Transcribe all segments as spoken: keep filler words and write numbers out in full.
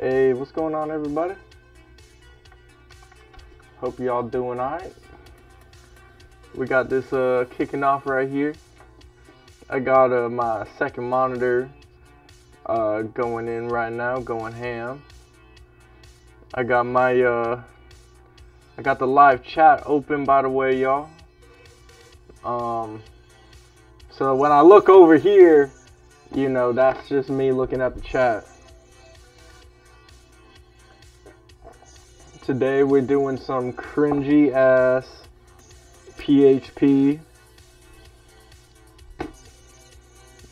Hey, what's going on, everybody? Hope y'all doing all right. We got this uh, kicking off right here. I got uh, my second monitor uh, going in right now, going ham. I got my uh, I got the live chat open, by the way, y'all. Um, so when I look over here, you know, that's just me looking at the chat. Today we're doing some cringy ass P H P,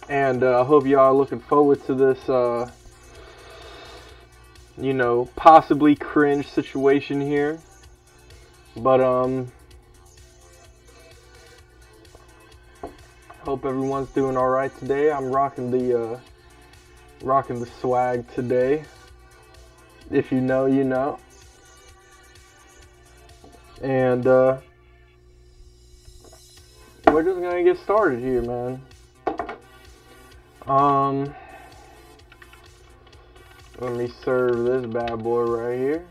and uh, I hope y'all are looking forward to this uh, you know, possibly cringe situation here. But um hope everyone's doing all right today. I'm rocking the uh, rocking the swag today. If you know, you know. And uh, we're just gonna get started here, man. Um, let me serve this bad boy right here.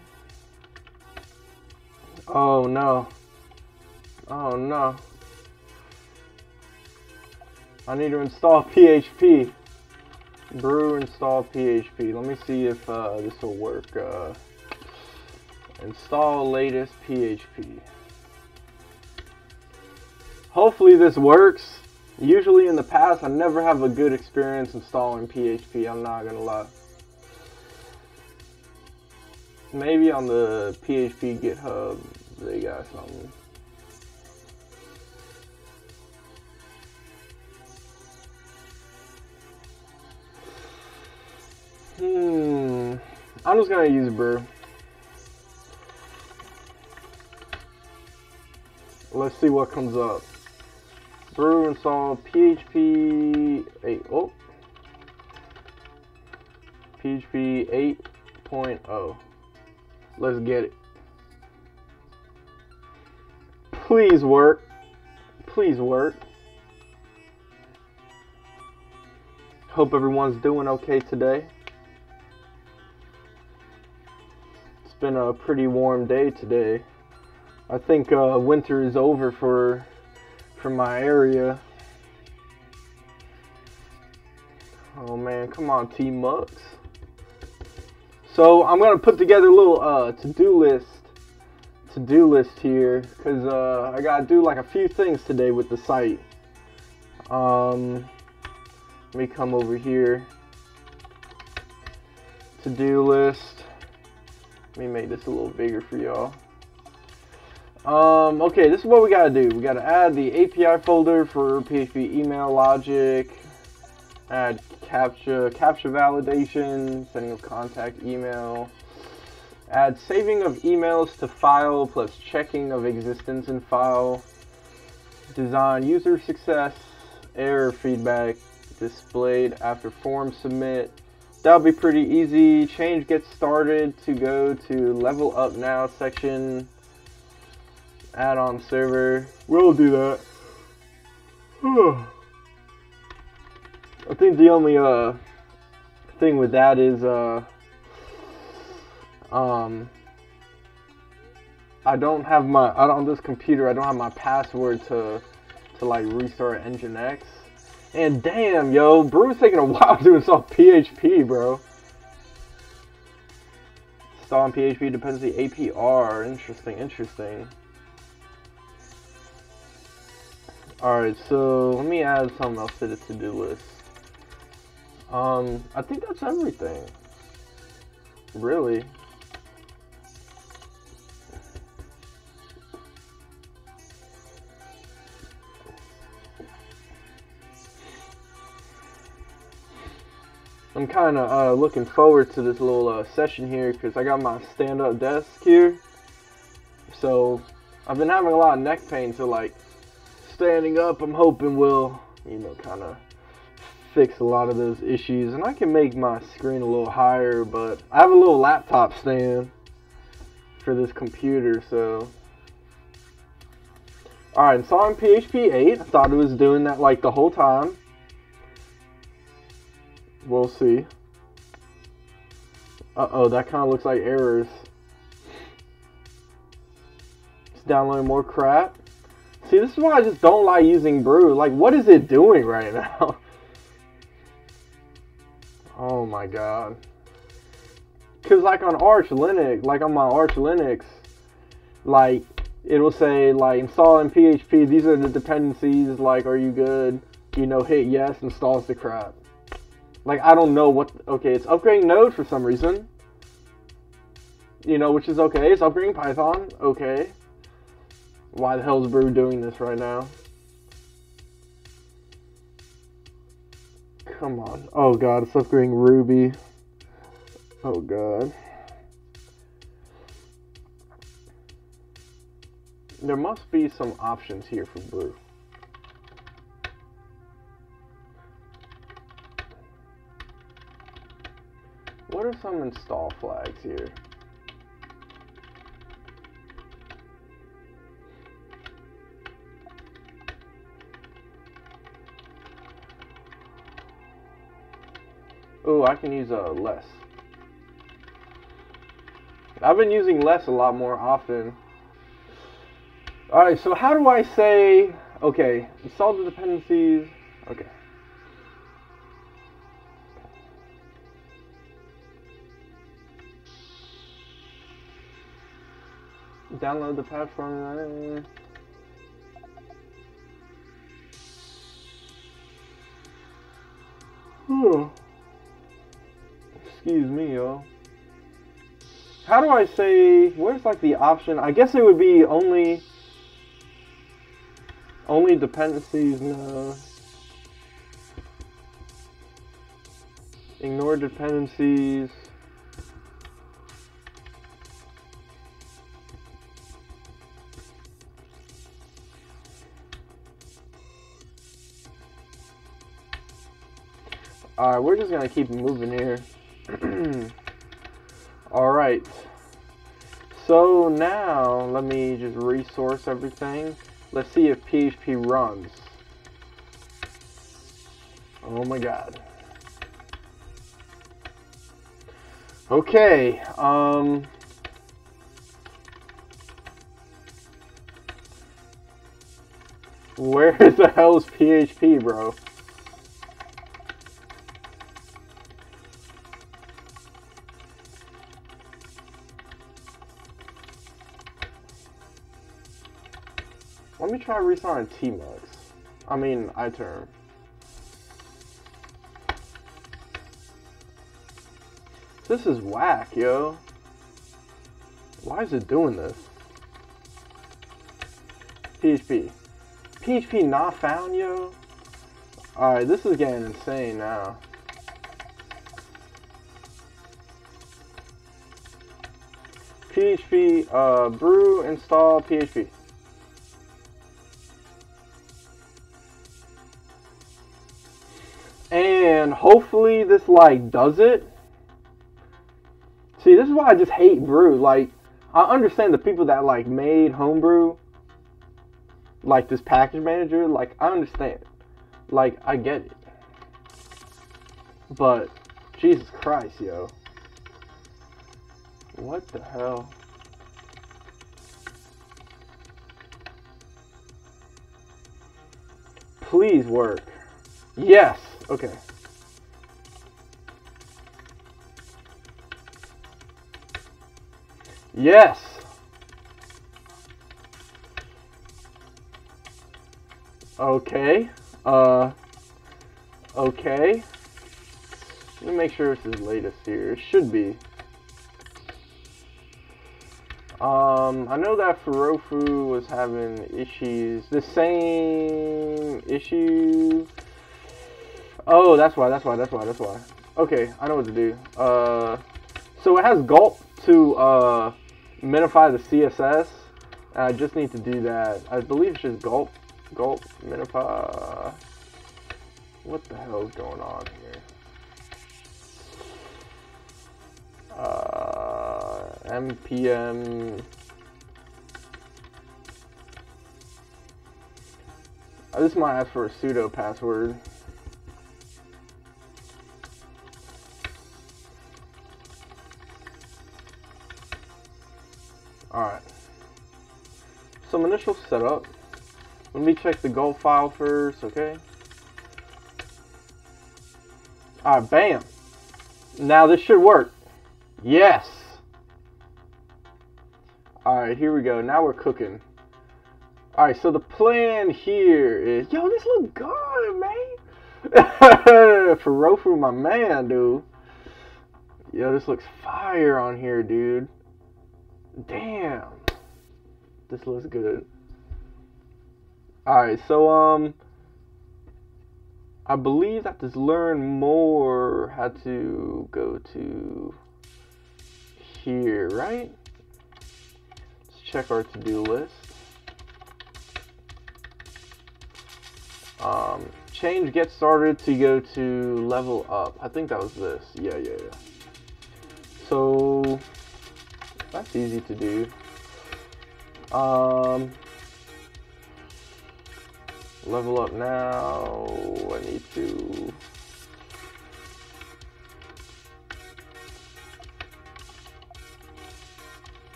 Oh no! Oh no! I need to install P H P. Brew install P H P. Let me see if uh, this will work. Uh, install latest P H P. Hopefully this works. Usually in the past, I never have a good experience installing P H P. I'm not gonna lie. Maybe on the P H P GitHub, they got something. Hmm. I'm just gonna use brew. Let's see what comes up. Brew install P H P eight. Oh. P H P eight point oh. Let's get it. Please work. Please work. Hope everyone's doing okay today. It's been a pretty warm day today. I think uh, winter is over for for my area. Oh man, come on, Tmux. So I'm gonna put together a little uh, to-do list, to-do list here, cause uh, I gotta do like a few things today with the site. Um, let me come over here. To-do list. Let me make this a little bigger for y'all. Um, okay, this is what we gotta do. We gotta add the A P I folder for P H P email logic, add captcha, captcha validation, sending of contact email, add saving of emails to file plus checking of existence in file, design user success, error feedback displayed after form submit. That'll be pretty easy. Change get started to go to level up now section. Add-on server. We'll do that. I think the only uh thing with that is uh um I don't have my I don't on this computer I don't have my password to to like restart Nginx. And damn, yo, Brew's taking a while to install P H P, bro. Installing P H P dependency A P R. Interesting, interesting. Alright, so let me add something else to the to-do list. Um, I think that's everything. Really. I'm kind of uh, looking forward to this little uh, session here because I got my stand-up desk here. So, I've been having a lot of neck pain, so like, standing up, I'm hoping we'll, you know, kind of fix a lot of those issues. And I can make my screen a little higher, but I have a little laptop stand for this computer, so. Alright, so I'm P H P eight. I thought it was doing that, like, the whole time. We'll see. Uh-oh, that kind of looks like errors. It's downloading more crap. See, this is why I just don't like using brew. Like, what is it doing right now? Oh my god. Because, like, on Arch Linux, like, on my Arch Linux, like, it'll say, like, install in P H P, these are the dependencies, like, are you good? You know, hit yes, installs the crap. Like, I don't know what, okay, it's upgrading Node for some reason. You know, which is okay, it's upgrading Python, okay. Why the hell is brew doing this right now? Come on. Oh god, it's upgrading Ruby. Oh god. There must be some options here for brew. What are some install flags here? Oh, I can use a uh, less. I've been using less a lot more often. Alright, so how do I say, okay, install the dependencies, okay. Download the platform. Hmm. Excuse me, yo. How do I say, where's like the option? I guess it would be only only dependencies, no. Ignore dependencies. Alright, we're just gonna keep moving here. Alright, so now let me just resource everything. Let's see if P H P runs. Oh my god. Okay, um... where the hell is P H P, bro? Let me try restarting Tmux. I mean, iTerm. This is whack, yo. Why is it doing this? P H P. P H P not found, yo. Alright, this is getting insane now. P H P, uh, brew, install, P H P. And hopefully this like does it. See, this is why I just hate brew. Like, I understand the people that like made homebrew, like this package manager, like I understand. Like, I get it. But Jesus Christ, yo. What the hell? Please work. Yes. Okay. Yes. Okay. Uh. Okay. Let me make sure this is latest here. It should be. Um. I know that Furofo was having issues. The same issue. Oh, that's why, that's why, that's why, that's why. Okay, I know what to do. Uh, so it has gulp to uh, minify the C S S. And I just need to do that. I believe it's just gulp, gulp, minify. What the hell is going on here? Uh, npm. Oh, this might ask for a sudo password. Alright. Some initial setup. Let me check the go file first, okay? Alright, bam. Now this should work. Yes. Alright, here we go. Now we're cooking. Alright, so the plan here is... Yo, this look good, man. Furofo, my man, dude. Yo, this looks fire on here, dude. Damn. This looks good. Alright, so, um... I believe I have to learn more how to go to here, right? Let's check our to-do list. Um, change get started to go to level up. I think that was this. Yeah, yeah, yeah. So, that's easy to do. Um... Level up now. I need to.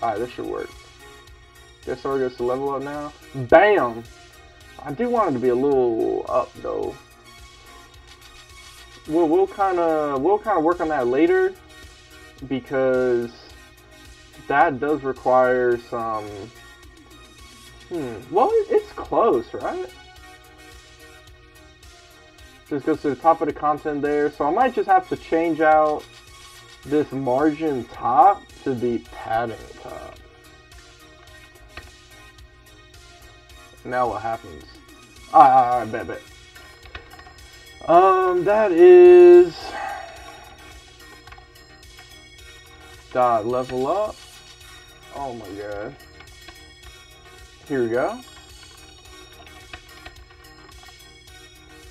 Alright, this should work. Guess I goes to level up now. Bam! I do want it to be a little up though. We'll we'll kind of we'll kind of work on that later because that does require some. Hmm. Well, it's close, right? Just goes to the top of the content there. So I might just have to change out this margin top to be padding top. Now what happens? Alright, alright, bet, bet. Um, that is... Dot level up. Oh my god. Here we go.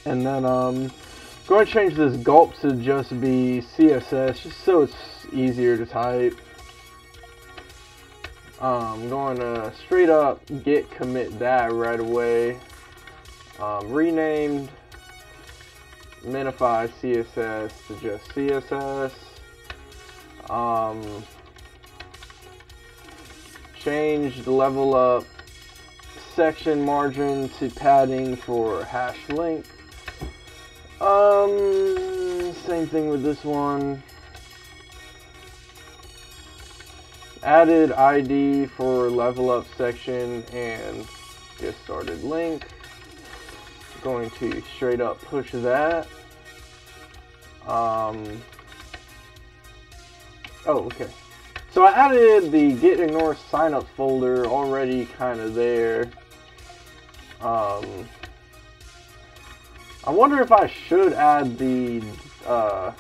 And then um go and change this gulp to just be C S S just so it's easier to type. Um going to straight up git commit that right away. Um renamed minify C S S to just C S S. Um change the level up section margin to padding for hash link. Um, same thing with this one. Added I D for level up section and get started link. Going to straight up push that. Um, oh, okay. So I added the git ignore signup folder already kind of there. Um, I wonder if I should add the uh,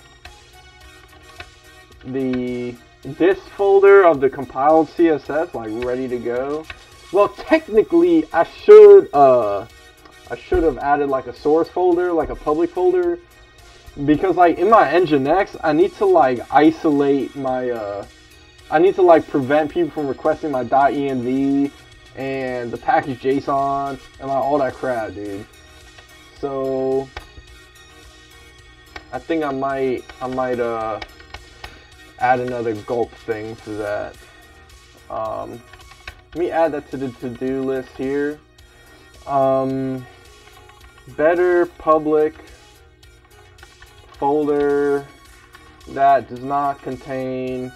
the this folder of the compiled C S S, like ready to go. Well, technically, I should uh, I should have added like a source folder, like a public folder, because like in my Nginx, I need to like isolate my uh, I need to like prevent people from requesting my .env. And the package JSON and like all that crap, dude. So I think I might I might uh add another gulp thing to that. Um, let me add that to the to-do list here. Um, better public folder that does not contain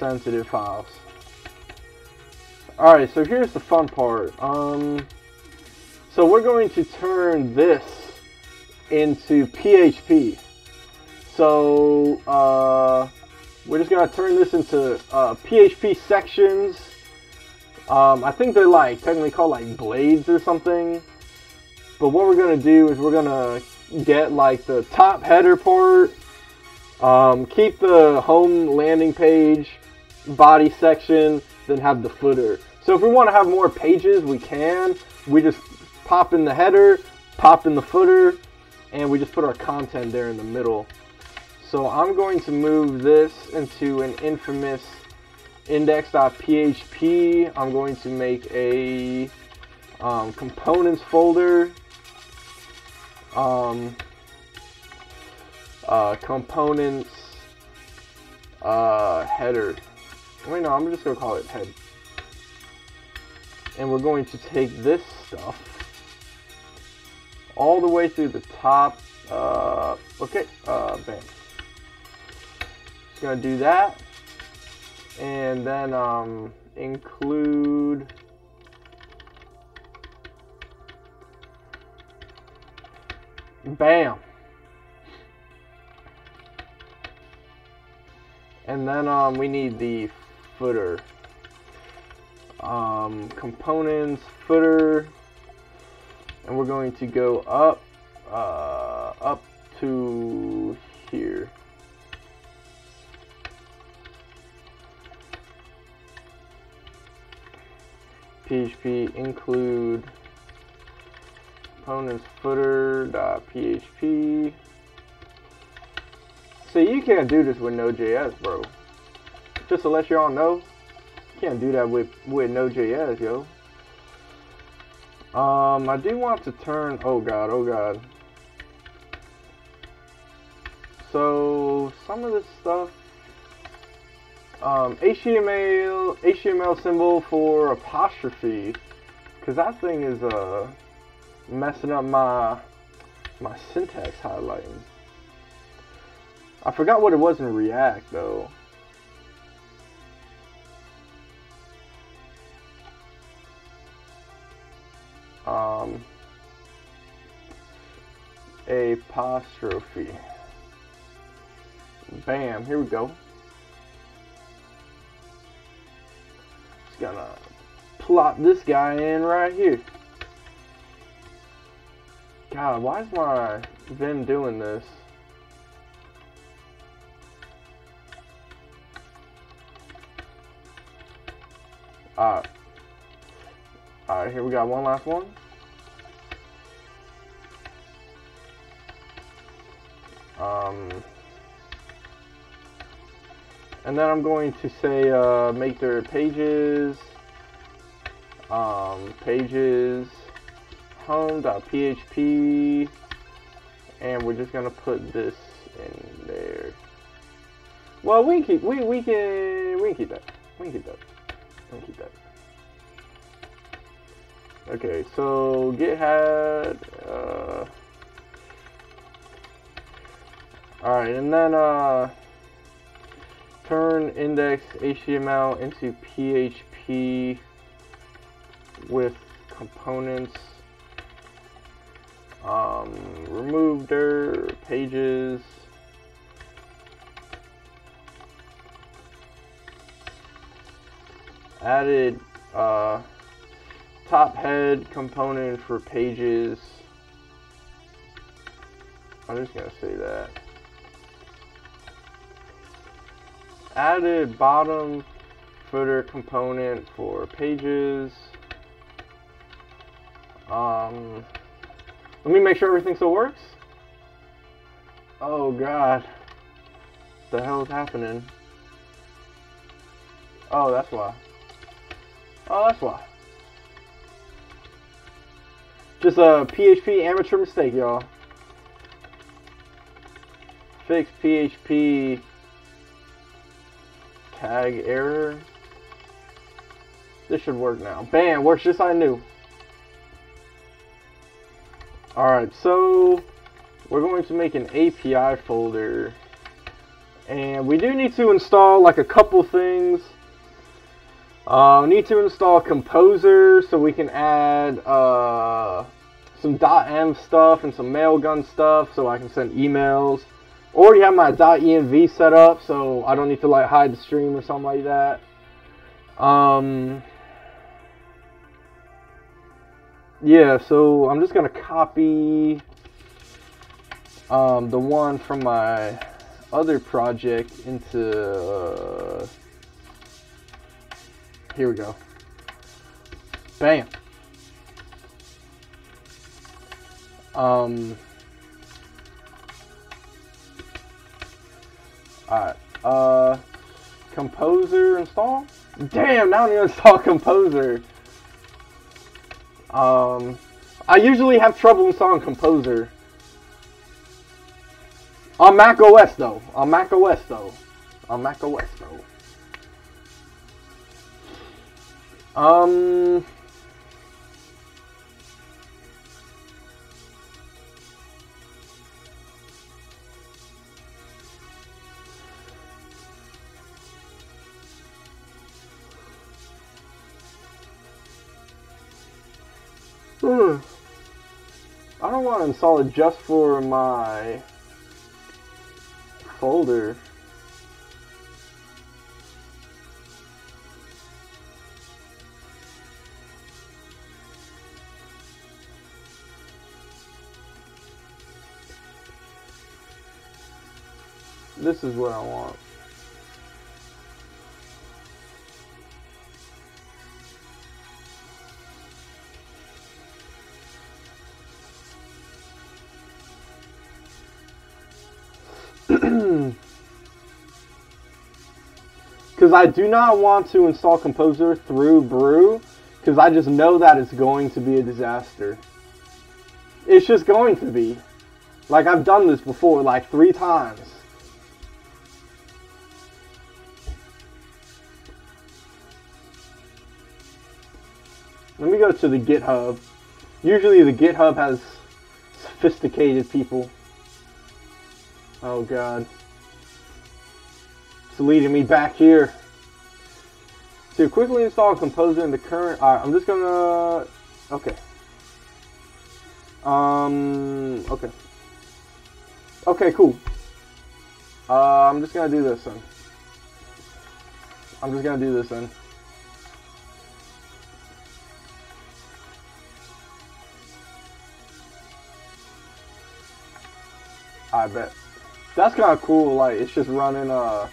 sensitive files. Alright, so here's the fun part. Um, so we're going to turn this into P H P. So uh, we're just going to turn this into uh, P H P sections. Um, I think they're like technically called like blades or something. But what we're going to do is we're going to get like the top header part. Um, keep the home landing page, body section, then have the footer. So if we want to have more pages, we can. We just pop in the header, pop in the footer, and we just put our content there in the middle. So I'm going to move this into an infamous index.php. I'm going to make a um, components folder. Um, uh, components uh, header. Right now, I'm just going to call it head. And we're going to take this stuff all the way through the top. Uh, okay, uh, bam. Just going to do that. And then um, include... Bam. And then um, we need the footer. Um, components, footer. And we're going to go up, uh, up to here. P H P include components footer.php. See, you can't do this with Node.js, bro. Just to let y'all know, you can't do that with, with Node.js, yo. Um, I do want to turn, oh god, oh god. So, some of this stuff, um, H T M L, H T M L symbol for apostrophe, because that thing is, uh, messing up my, my syntax highlighting. I forgot what it was in React, though. Um, apostrophe. Bam, here we go. Just gonna plot this guy in right here. God, why is my Vim doing this? Alright, all right, here we got one last one. Um, and then I'm going to say uh, make their pages, um, pages, home.php, and we're just gonna put this in there. Well, we keep we we can we can keep that we can keep that. Keep that. Okay, so GitHub. Uh, all right, and then uh, turn index H T M L into P H P with components. Um, remove their pages. Added uh, top head component for pages. I'm just gonna say that. Added bottom footer component for pages. Um, let me make sure everything still works. Oh God, what the hell is happening? Oh, that's why. Oh, that's why. Just a P H P amateur mistake, y'all. Fix P H P tag error. This should work now. Bam, works just like new. Alright, so we're going to make an A P I folder. And we do need to install like a couple things. Uh, we need to install Composer so we can add uh, some .m stuff and some Mailgun stuff so I can send emails. Already have my .env set up so I don't need to like hide the stream or something like that. Um, yeah, so I'm just gonna copy um, the one from my other project into. Uh, Here we go. Bam. Um. Alright. Uh. Composer install? Damn, now I need to install Composer. Um. I usually have trouble installing Composer. On Mac O S though. On Mac O S though. on Mac O S, though. Um... Hmm. I don't want to install it just for my folder. This is what I want. Because I do not want to install Composer through brew, because I just know that it's going to be a disaster. It's just going to be. Like, I've done this before, like, three times. Let me go to the GitHub. Usually the GitHub has sophisticated people. Oh god. It's leading me back here. To quickly install Composer in the current... Alright, I'm just gonna... Okay. Um... Okay. Okay, cool. Uh, I'm just gonna do this then. I'm just gonna do this then. I bet. That's kind of cool, like, it's just running, uh,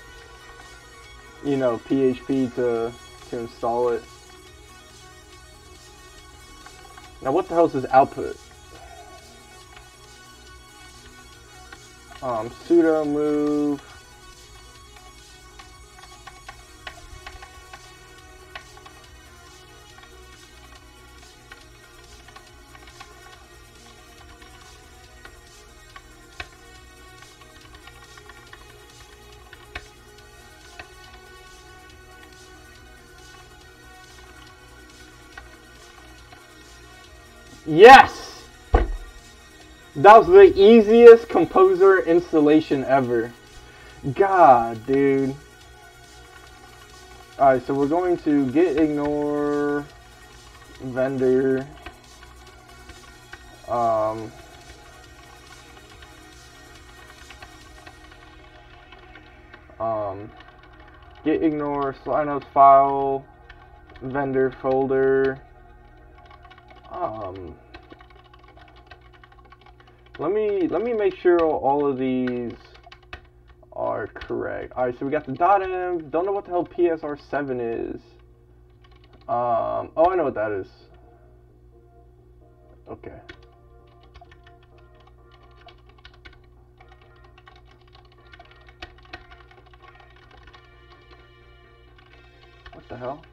you know, P H P to, to install it. Now, what the hell is this output? Um, sudo move. Yes! That was the easiest Composer installation ever. God, dude. Alright, so we're going to git ignore vendor. Um, um, git ignore slide notes file vendor folder. Um, let me, let me make sure all of these are correct. Alright, so we got the .env, don't know what the hell P S R seven is. Um, oh, I know what that is. Okay. What the hell?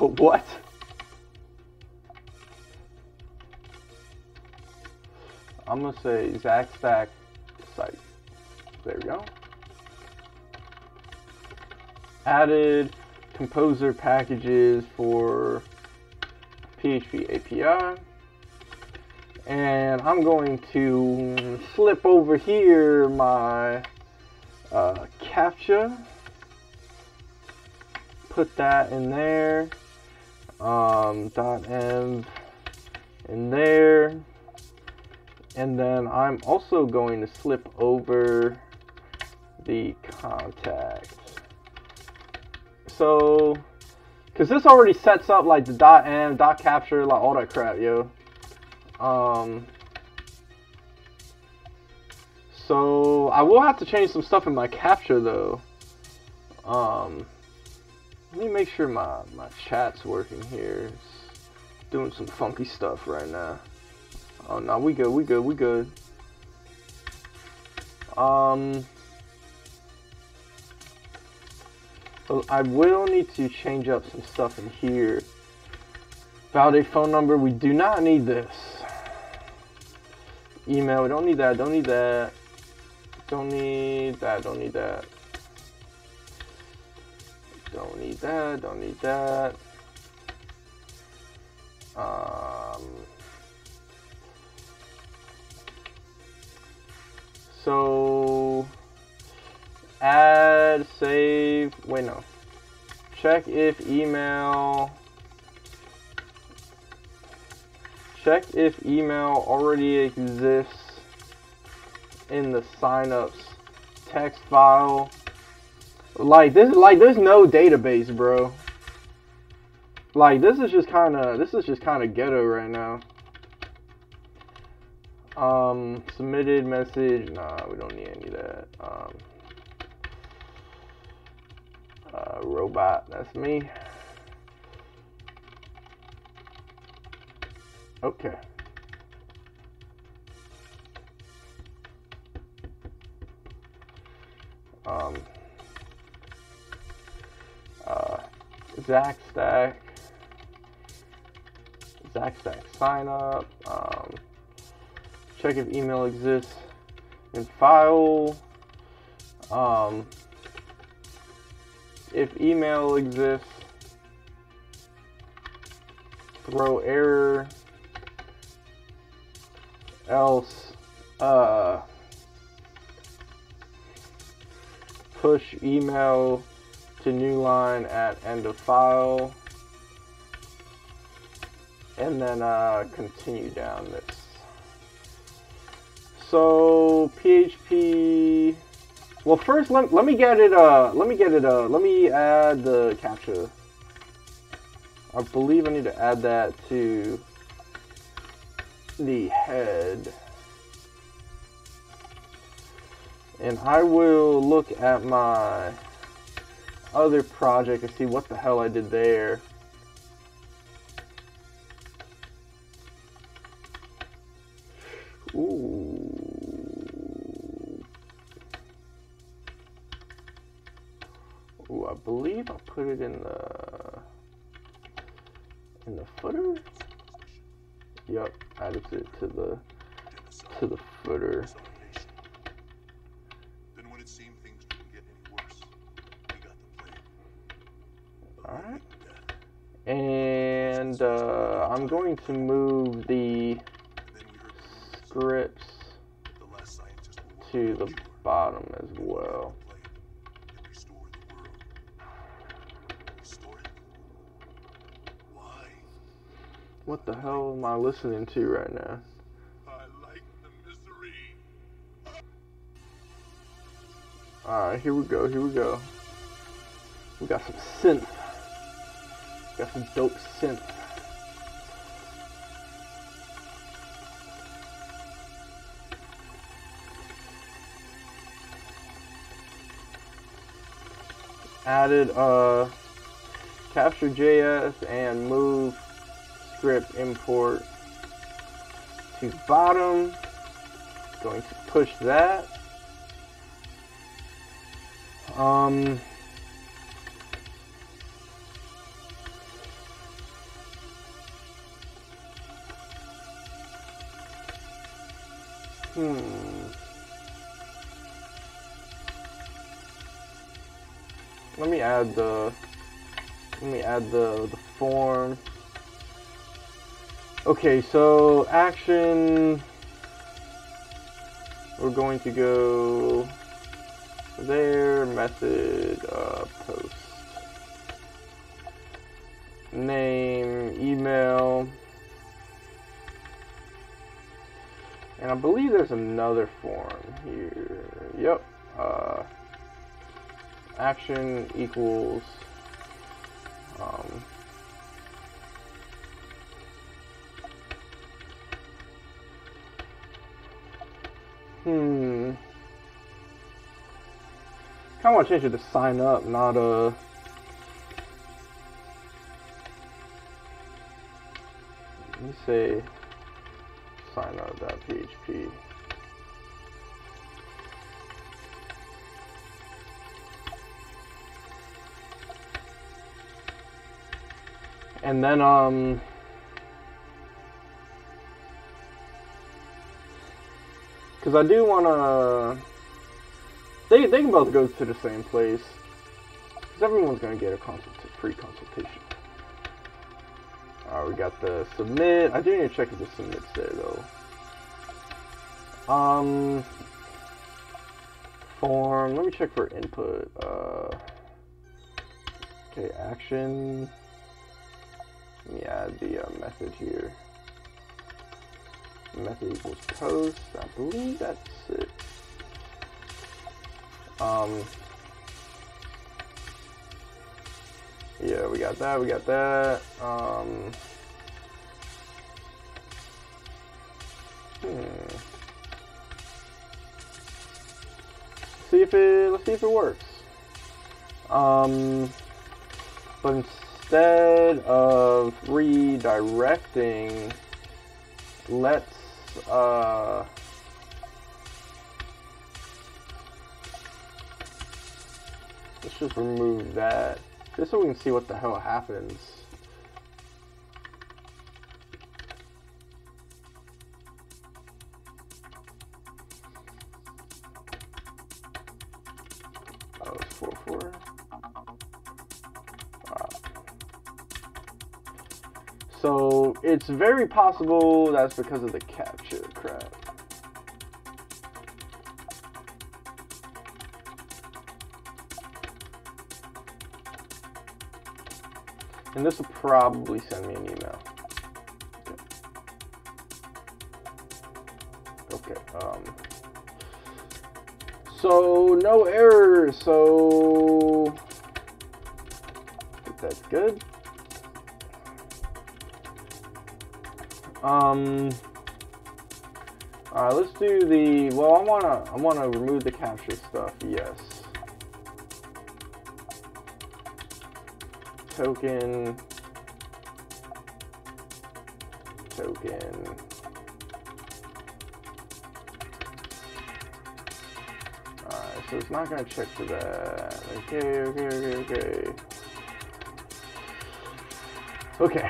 What? I'm gonna say Zack Stack site. There we go. Added Composer packages for P H P A P I. And I'm going to flip over here my uh, CAPTCHA. Put that in there. Um, .env in there, and then I'm also going to slip over the contact. So, because this already sets up like the .env, .capture, like all that crap, yo. Um, so I will have to change some stuff in my capture though. Um. Let me make sure my, my chat's working here. It's doing some funky stuff right now. Oh no, we good, we good, we good. Um, I will need to change up some stuff in here. Validate phone number, we do not need this. email. We don't need that, don't need that. Don't need that, don't need that. Don't need that, don't need that. Um, so add, save, wait no. Check if email, check if email already exists in the signups text file. Like this, like there's no database, bro. Like this is just kind of, this is just kind of ghetto right now. Um, submitted message. Nah, we don't need any of that. Um, uh, robot. That's me. Okay. Um. Uh, Zack Stack, Zack Stack sign up, um, check if email exists in file, um, if email exists, throw error, else, uh, push email to new line at end of file, and then uh, continue down this. So P H P. Well, first let let me get it. Uh, let me get it. Uh, let me add the captcha. I believe I need to add that to the head. And I will look at my other project and see what the hell I did there. Ooh. Ooh, I believe I put it in the in the footer. Yep, added it to the to the footer. Alright, and uh, I'm going to move the scripts to the bottom as well. What the hell am I listening to right now? Alright, here we go, here we go. We got some synth. Got some dope synth. Added uh, capture dot J S and move script import to bottom. Going to push that. Um. Hmm. Let me add the let me add the, the form. Okay, so action, we're going to go there, method, uh, post, name, email. And I believe there's another form here. Yep. Uh, action equals um, hmm. Kinda wanna change it to sign up, not a. Let me say. Sign out that P H P. And then um Because I do want to... They, they can both go to the same place. Because everyone's going to get a consult free consultation. Alright, we got the submit. I do need to check if the submit's there, though. Um... Form. Let me check for input. Uh, okay, action. Let me add the uh, method here. Method equals post. I believe that's it. Um. Yeah, we got that. We got that. Um. Hmm. See if it, let's see if it works. Um, but instead of redirecting, let's uh, let's just remove that, just so we can see what the hell happens. So it's very possible that's because of the capture crap. And this will probably send me an email. Okay. Okay. Um, so no errors. So I think that's good. Um, alright, let's do the, well, I wanna, I wanna remove the capture stuff, yes. Token. Token. Alright, so it's not gonna check for that. Okay, okay, okay, okay. Okay.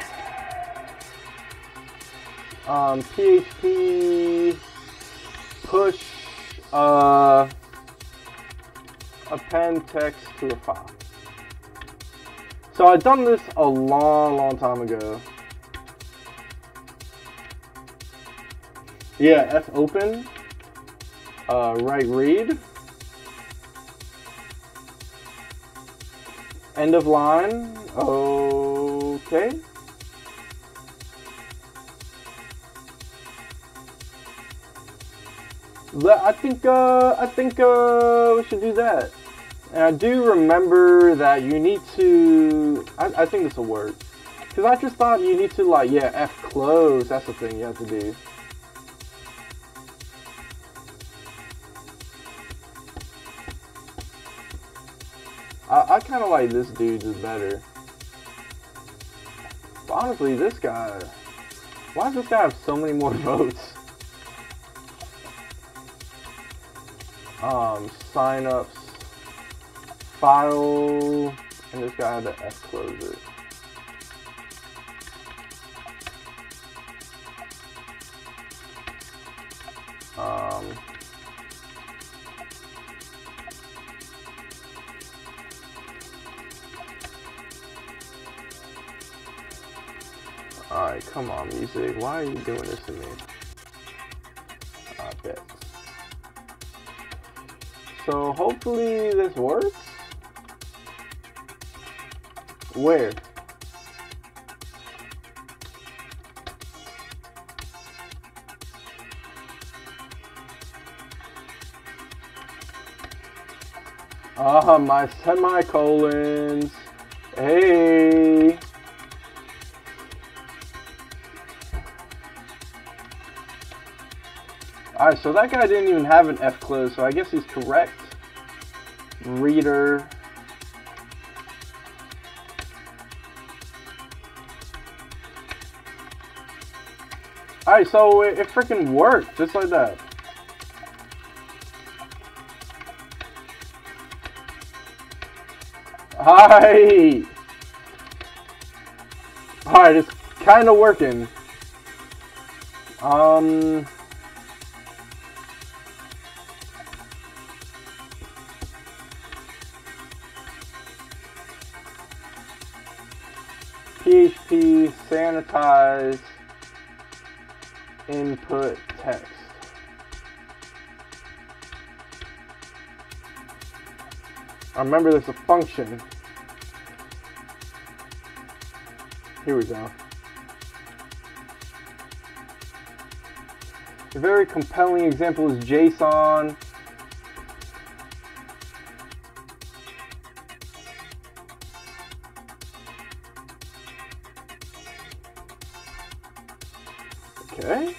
Um, P H P push uh, append text to a file. So I've done this a long, long time ago. Yeah, F open, uh, right read, end of line. Okay. I think uh, I think uh, we should do that. And I do remember that you need to. I, I think this will work. Cause I just thought you need to like yeah F close. That's the thing you have to do. I, I kind of like this dude is better. But honestly, this guy. Why does this guy have so many more votes? Um, signups, file, and this guy had the F closer. Um, alright, come on, music. Why are you doing this to me? I bet. So hopefully this works. Where? Ah, uh, my semicolons. Hey. Alright, so that guy didn't even have an F close, so I guess he's correct. Reader. Alright, so it, it freaking worked, just like that. Alright. Alright, it's kind of working. Um... P H P sanitize input text. I remember there's a function. Here we go. A very compelling example is JSON. Okay.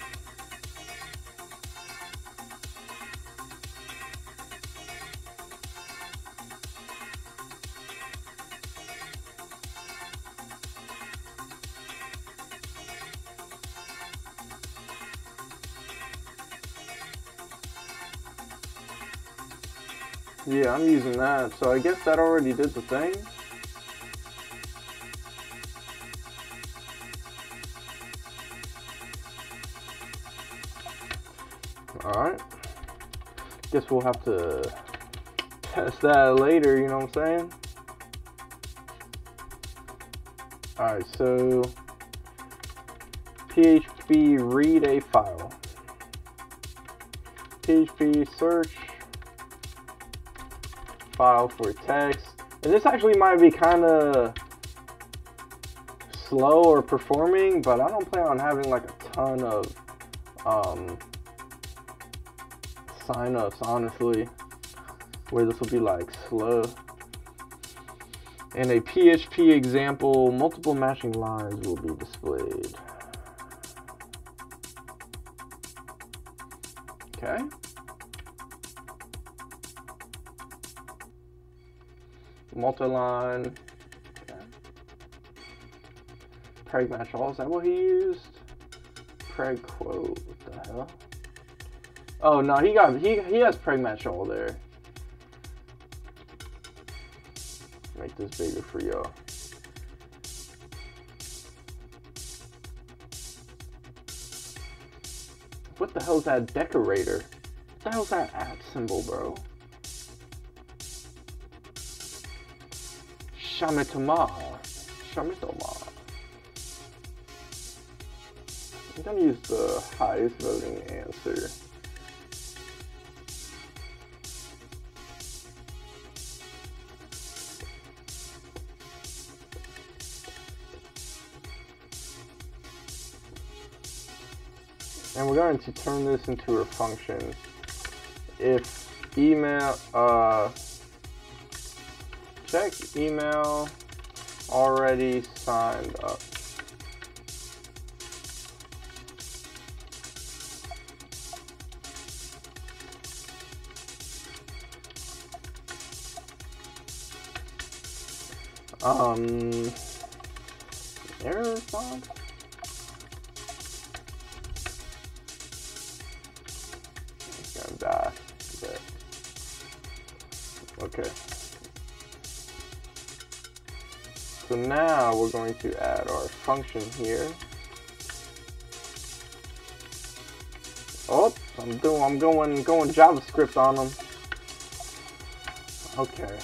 Yeah, I'm using that, so I guess that already did the thing. Alright. Guess we'll have to test that later, you know what I'm saying? Alright, so P H P read a file. P H P search file for text. And this actually might be kind of slow or performing, but I don't plan on having like a ton of um, sign-ups, honestly, where this will be like slow. And a P H P example, multiple matching lines will be displayed. Okay. Multiline. Okay. Preg match all, is that what he used? Preg quote, what the hell? Oh no, he got he he has preg match all there. Make this bigger for y'all. What the hell is that decorator? What the hell is that at symbol, bro? Shamitoma. Shamitoma. I'm gonna use the highest voting answer. And we're going to turn this into a function. If email, uh, check email already signed up. Um, error response? Die. Okay. So now we're going to add our function here. Oh, I'm doing. I'm going going JavaScript on them. Okay.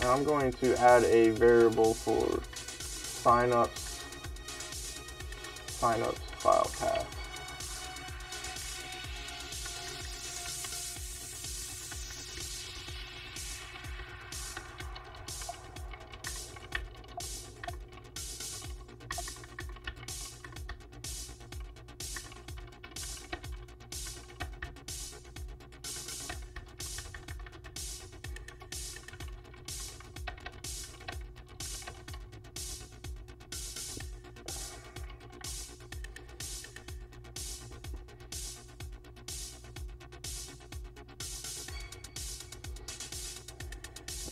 Now I'm going to add a variable for sign up. Sign up file path.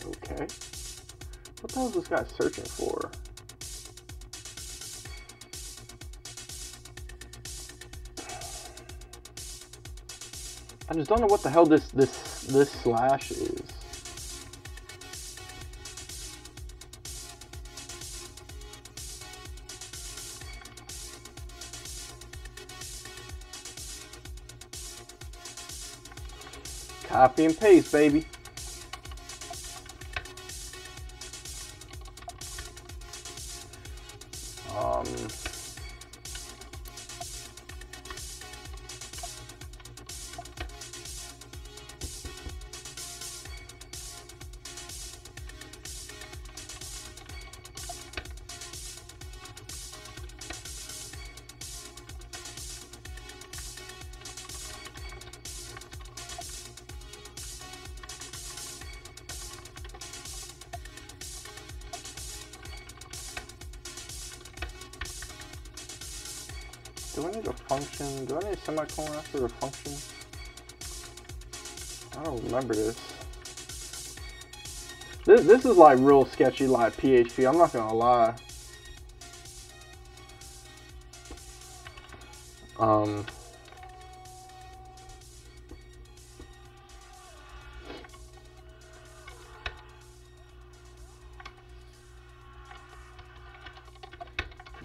Okay. What the hell is this guy searching for? I just don't know what the hell this this this slash is. Copy and paste, baby. Um, Do I need a function? Do I need a semicolon after a function? I don't remember this. This this is like real sketchy, like P H P. I'm not gonna lie. Um.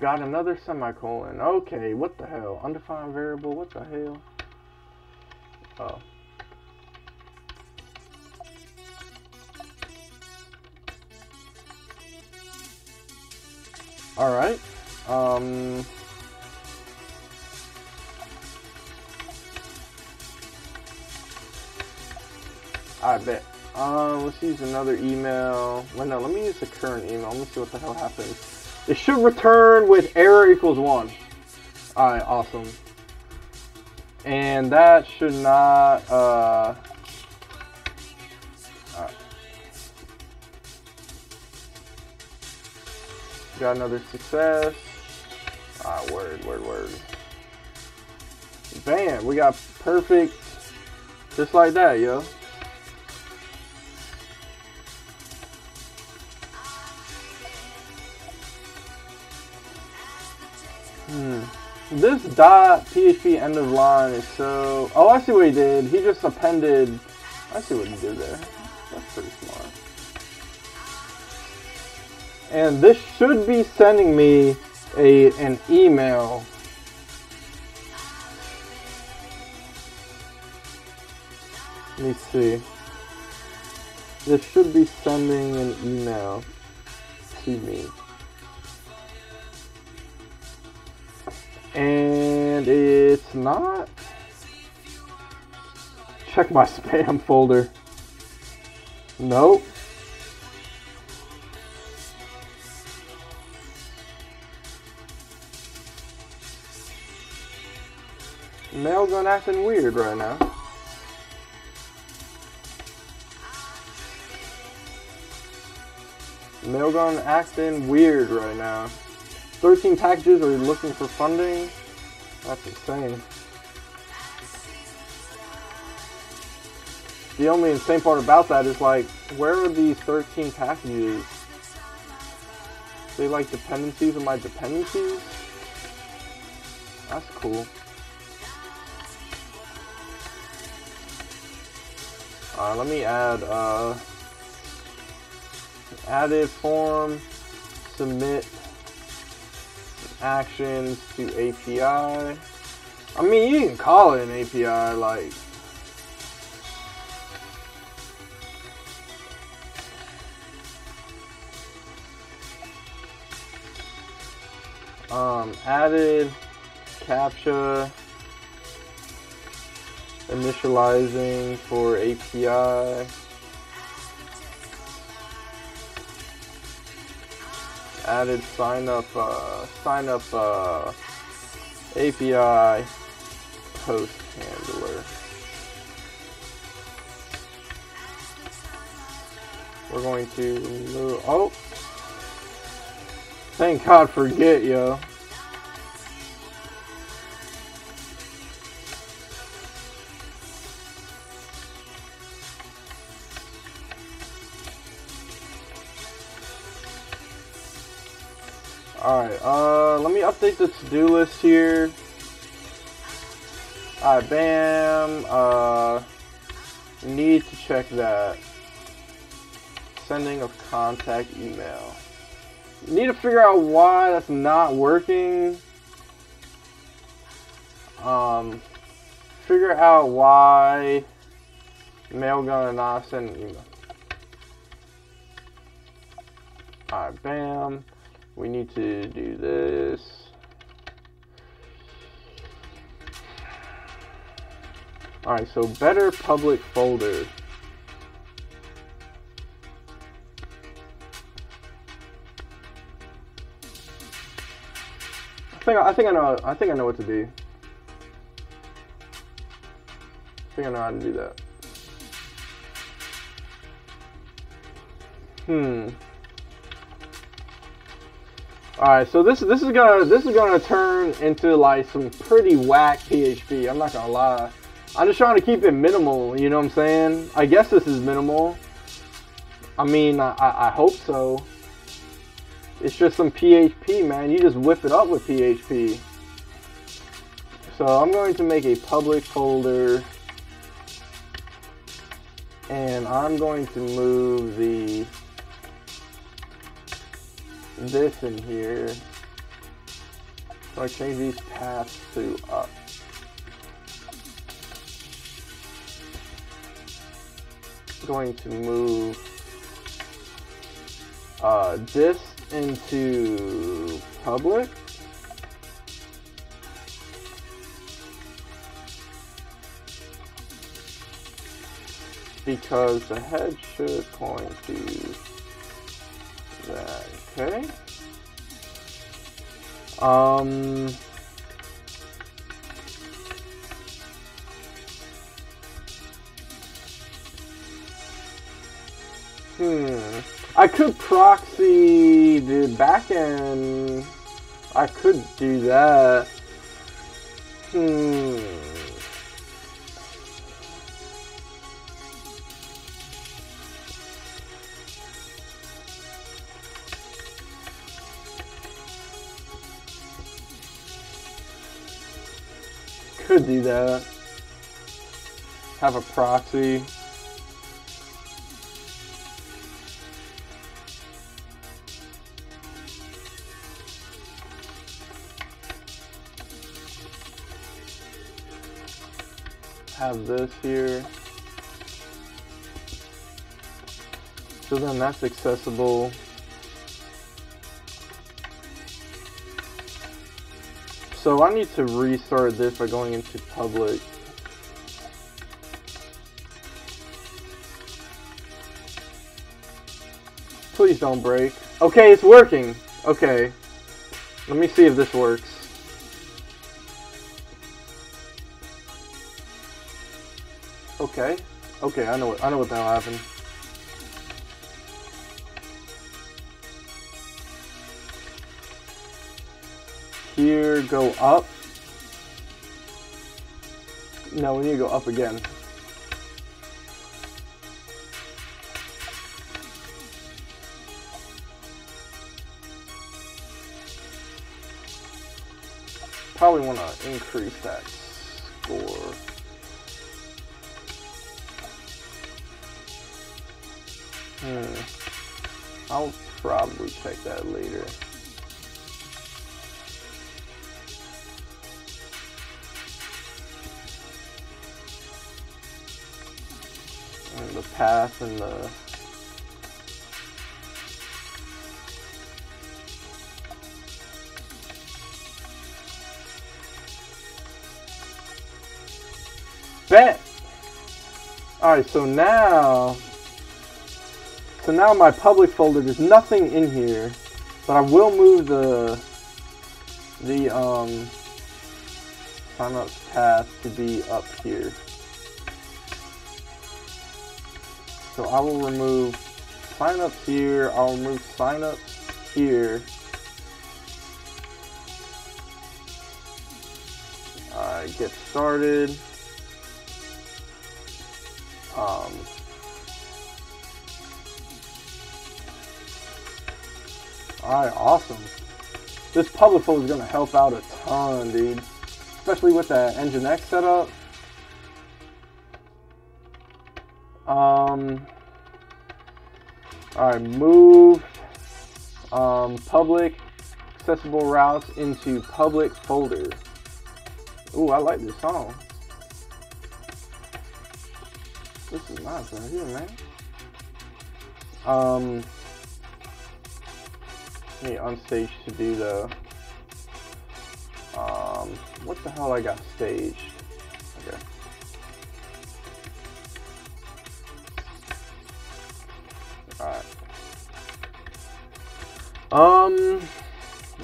Got another semicolon. Okay, what the hell? Undefined variable, what the hell? Oh. Alright. Um... I bet. Uh, let's use another email. Well, no, let me use the current email. Let me see what the hell happens. It should return with error equals one. Alright, awesome. And that should not, uh... Alright. Got another success. Alright, word, word, word. Bam, we got perfect. Just like that, yo. Hmm. This dot P H P end of line is so... Oh, I see what he did. He just appended... I see what he did there. That's pretty smart. And this should be sending me a an email. Let me see. This should be sending an email to me. And it's not. Check my spam folder. Nope. Mailgun acting weird right now. Mailgun acting weird right now. thirteen packages are looking for funding. That's insane. The only insane part about that is like, where are these thirteen packages? They like dependencies of my dependencies? That's cool. Alright, let me add, uh, added form, submit, actions to A P I. I mean, you can call it an A P I, like. Um, added, captcha, initializing for A P I. Added sign up, uh, sign up uh, A P I post handler. We're going to move. Oh, thank God for Git, yo. Alright, uh, let me update the to-do list here. Alright, bam. Uh, need to check that. Sending of contact email. Need to figure out why that's not working. Um, figure out why Mailgun, and I'll send an email. Alright, bam. We need to do this. Alright, so better public folder. I think I think I know I think I know what to do. I think I know how to do that. Hmm. Alright, so this this is gonna this is gonna turn into like some pretty whack P H P, I'm not gonna lie. I'm just trying to keep it minimal, you know what I'm saying? I guess this is minimal. I mean, I, I, I hope so. It's just some P H P, man. You just whip it up with P H P. So I'm going to make a public folder. And I'm going to move the this in here. So I change these paths to up. Going to move uh, this into public, because the head should point to that. Okay. Um. Hmm. I could proxy the backend. I could do that. Hmm. Could do that. Have a proxy. Have this here, so then that's accessible. So I need to restart this by going into public. Please don't break. Okay, it's working. Okay, let me see if this works. Okay. Okay, I know what I know what that'll happen. Here, go up. No, we need to go up again. Probably want to increase that score. Hmm. I'll probably check that later. And the path and the bet. All right, so now. So now my public folder, there's nothing in here, but I will move the the um, signups path to be up here. So I will remove signups here. I'll remove signups here. All right, get started. Um, Alright, awesome. This public folder is going to help out a ton, dude. Especially with that Nginx setup. Um, Alright, move um, public accessible routes into public folder. Ooh, I like this song. This is Wow, so here, man. Um, let me on stage to do the. Um, what the hell I got staged? Okay. Alright. Um,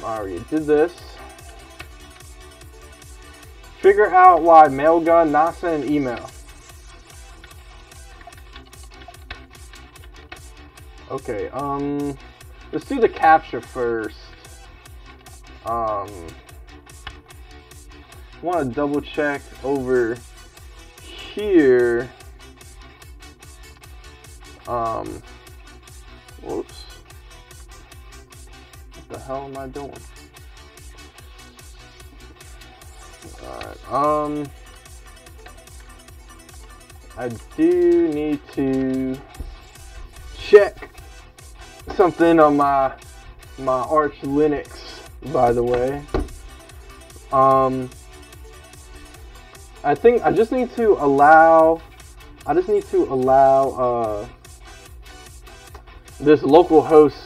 I already did this. Figure out why Mailgun not send an email. Okay, um, let's do the capture first. Um, want to double check over here. Um, whoops. What the hell am I doing? Alright, um, I do need to check something on my my Arch Linux, by the way. Um, I think I just need to allow. I just need to allow uh, this localhost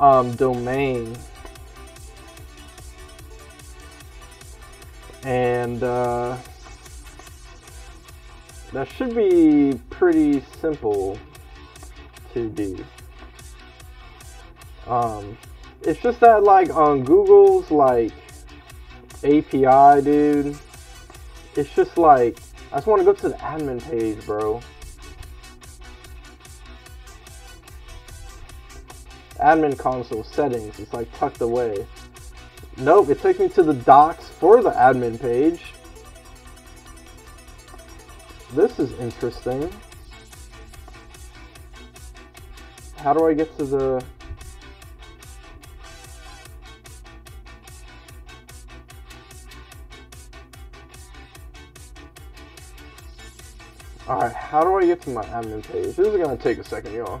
um, domain, and uh, that should be pretty simple to do. Um, it's just that, like, on Google's, like, A P I, dude, it's just like, I just want to go to the admin page, bro. Admin console settings, it's like tucked away. Nope, it takes me to the docs for the admin page. This is interesting. How do I get to the... Alright, how do I get to my admin page? This is gonna take a second, y'all.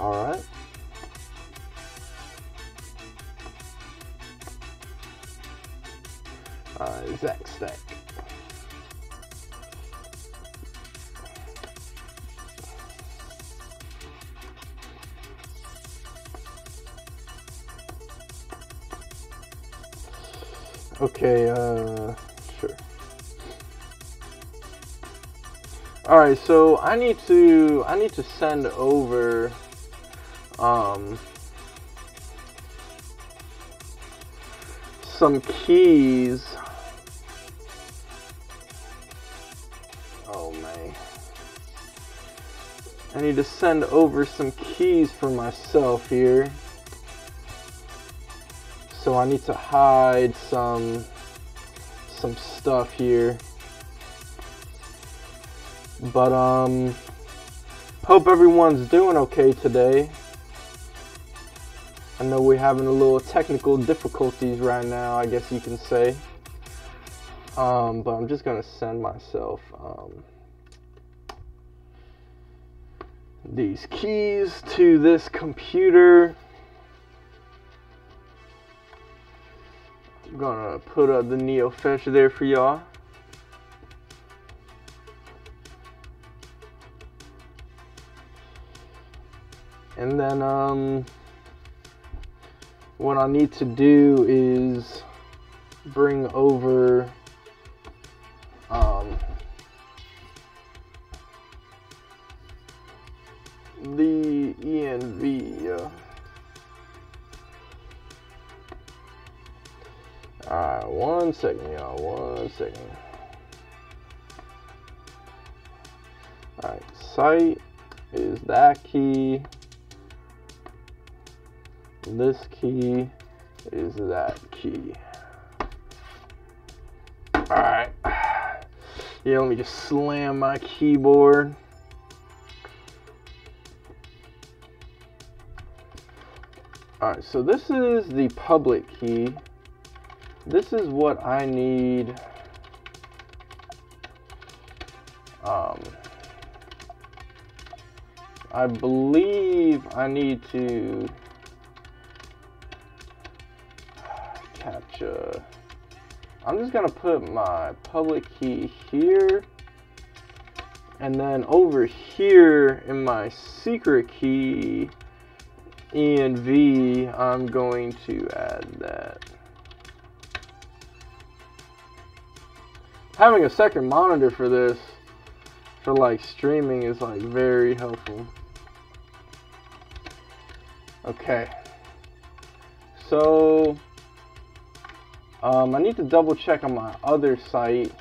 Alright. Uh, Zack Stack. Okay, uh, sure. Alright, so I need to, I need to send over, um, some keys. I need to send over some keys for myself here. So I need to hide some some stuff here. But um hope everyone's doing okay today. I know we're having a little technical difficulties right now, I guess you can say. Um but I'm just gonna send myself um these keys to this computer. I'm gonna put up the NeoFetch there for y'all. And then um, what I need to do is bring over um, the E N V. Alright, one second, y'all. One second. Alright, site is that key. This key is that key. Alright. Yeah, let me just slam my keyboard. All right, so this is the public key. This is what I need. Um, I believe I need to capture. I'm just gonna put my public key here, and then over here in my secret key, env, I'm going to add that. Having a second monitor for this, for like streaming, is like very helpful. Okay, so um, I need to double check on my other site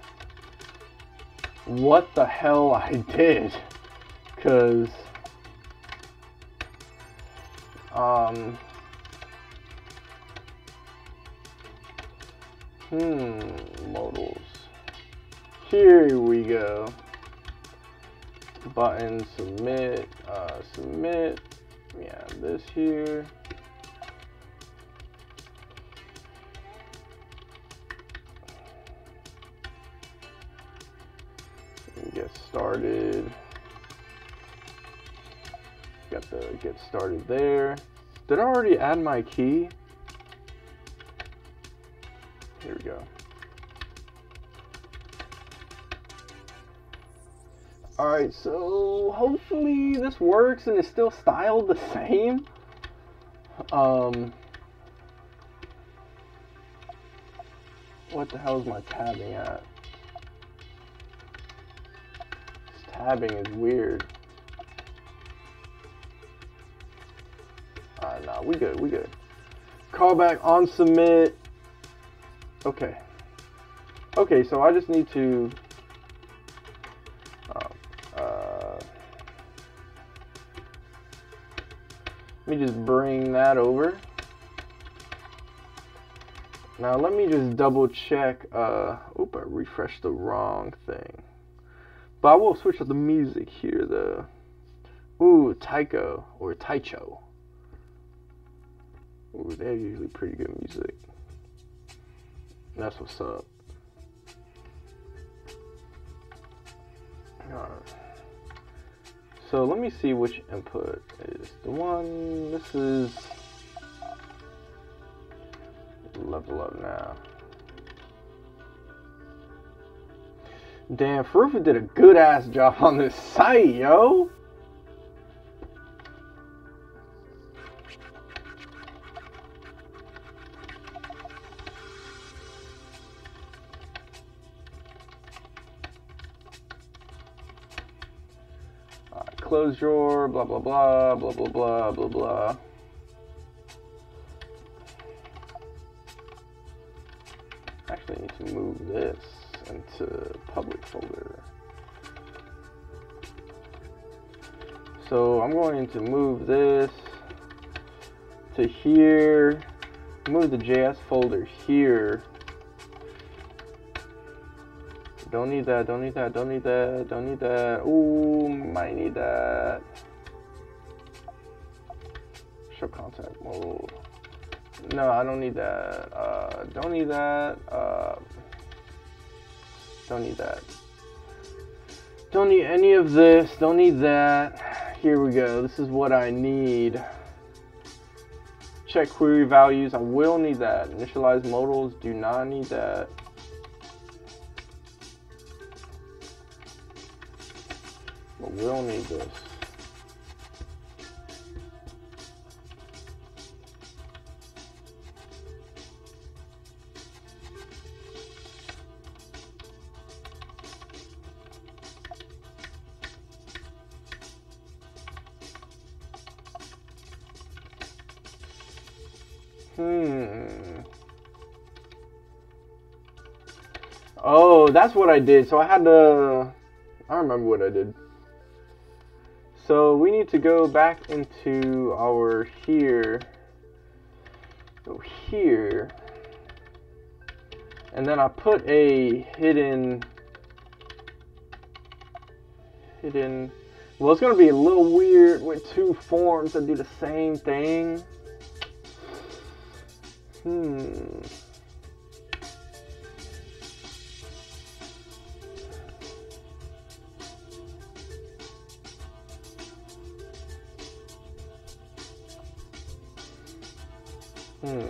what the hell I did, because um hmm modals, here we go, button, submit, uh, submit, yeah, this here. Get started. Got the get started there. Did I already add my key? Here we go. All right, so hopefully this works and it's still styled the same. Um, what the hell is my tabbing at? This tabbing is weird. All right, nah, we good, we good. Callback on submit. Okay. Okay, so I just need to. Let me just bring that over. Now let me just double check. Uh, oop, I refreshed the wrong thing. But I will switch up the music here though. Ooh, Taiko or Taicho. Ooh, they have usually pretty good music. That's what's up. Alright. So let me see which input is the one. This is level up now. Damn, Furofo did a good ass job on this site, yo. Close drawer, blah, blah, blah, blah, blah, blah, blah, blah. Actually, I need to move this into public folder. So I'm going to move this to here, move the J S folder here. Don't need that, don't need that, don't need that, don't need that. Ooh, might need that. Show contact mode. No, I don't need that. Uh, don't need that. Uh, don't need that. Don't need any of this. Don't need that. Here we go. This is what I need. Check query values. I will need that. Initialize modals. Do not need that. But we'll need this. Hmm. Oh, that's what I did. So I had to, I remember what I did. So we need to go back into our here, go here, and then I put a hidden, hidden, well, it's going to be a little weird with two forms that do the same thing, Hmm. Hmm.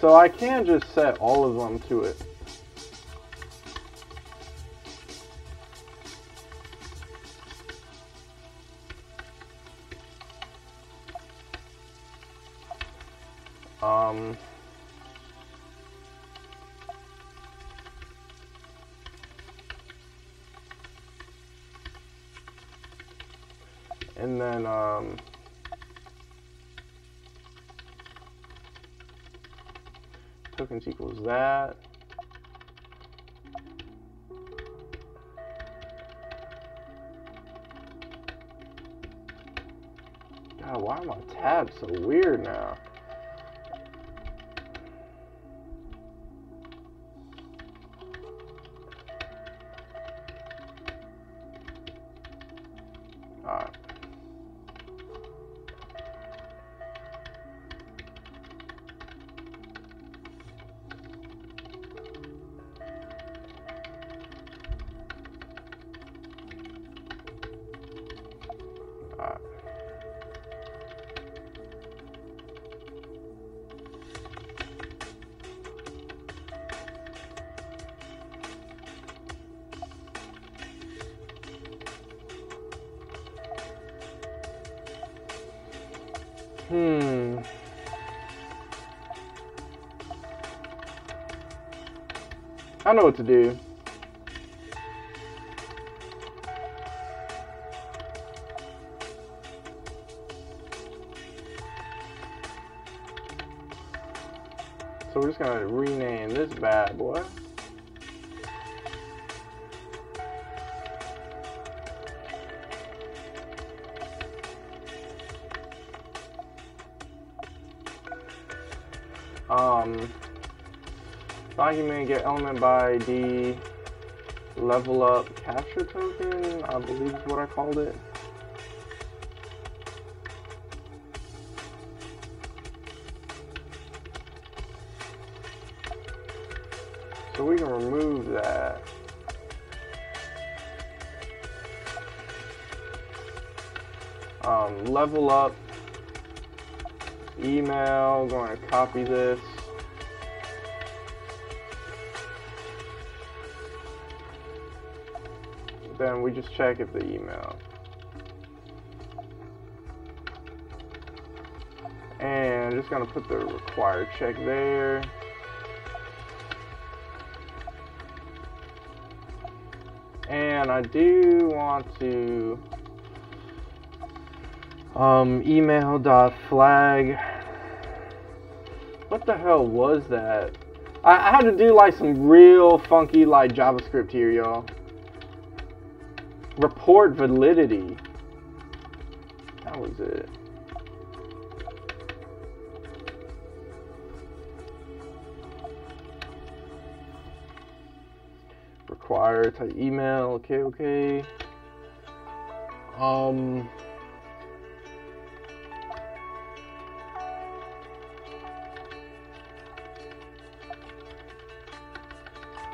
So I can just set all of them to it. Um, and then, um, tokens equals that. God, why are my tabs so weird now? Hmm. I know what to do. So we're just gonna rename this bad boy. Um, document get element by I D, level up capture token, I believe is what I called it. So we can remove that. Um, level up. Email, going to copy this. Then we just check if the email. And just going to put the required check there. And I do want to um, email.flag. What the hell was that? I, I had to do like some real funky like JavaScript here, y'all. Report validity. That was it. Require type email. Okay, okay. Um.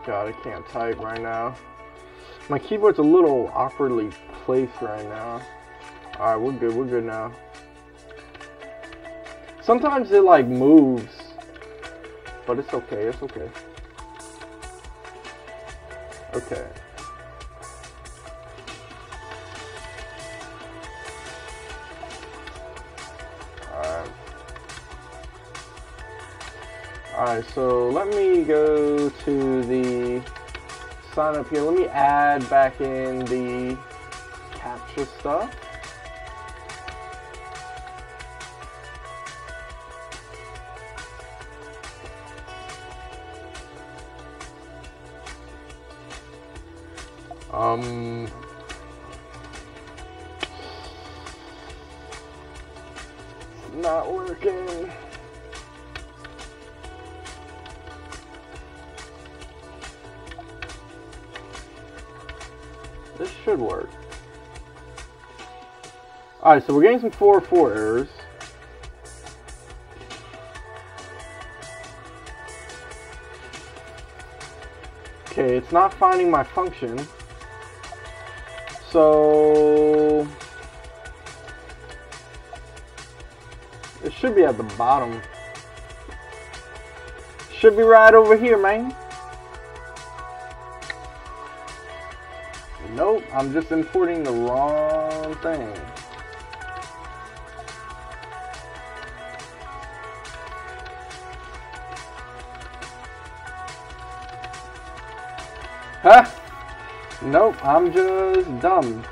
God, I can't type right now. My keyboard's a little awkwardly placed right now. Alright, we're good, we're good now. Sometimes it like moves, but it's okay, it's okay. Okay. Alright. Alright, so let me go to the sign up here. Let me add back in the capture stuff. Um. It's not working. this should work. Alright, so we're getting some four oh four errors. Okay, it's not finding my function. So it should be at the bottom. Should be right over here, man. Nope, I'm just importing the wrong thing. Huh? Nope, I'm just dumb.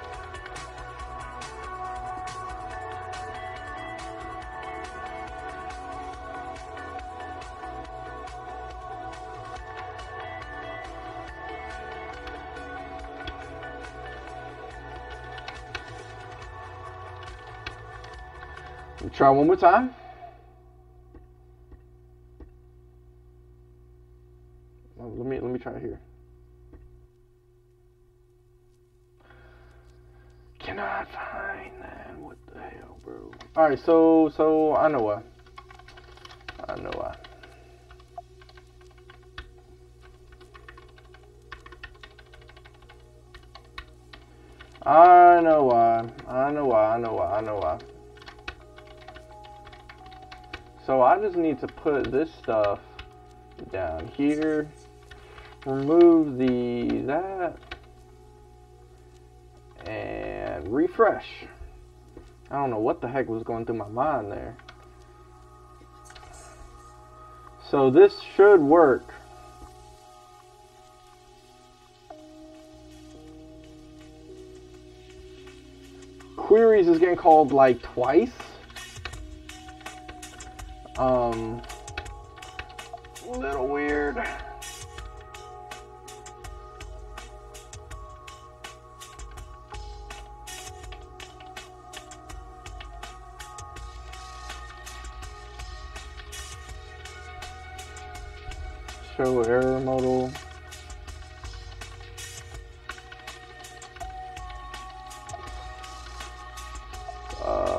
Let's try one more time. Oh, let me let me try it here. Cannot find that. What the hell, bro? All right, so so I know why. I know why. I know why. I know why. I know why. I know why. So I just need to put this stuff down here. Remove the that. And refresh. I don't know what the heck was going through my mind there. So this should work. Queries is getting called like twice. Um, a little weird. Show error modal. Uh,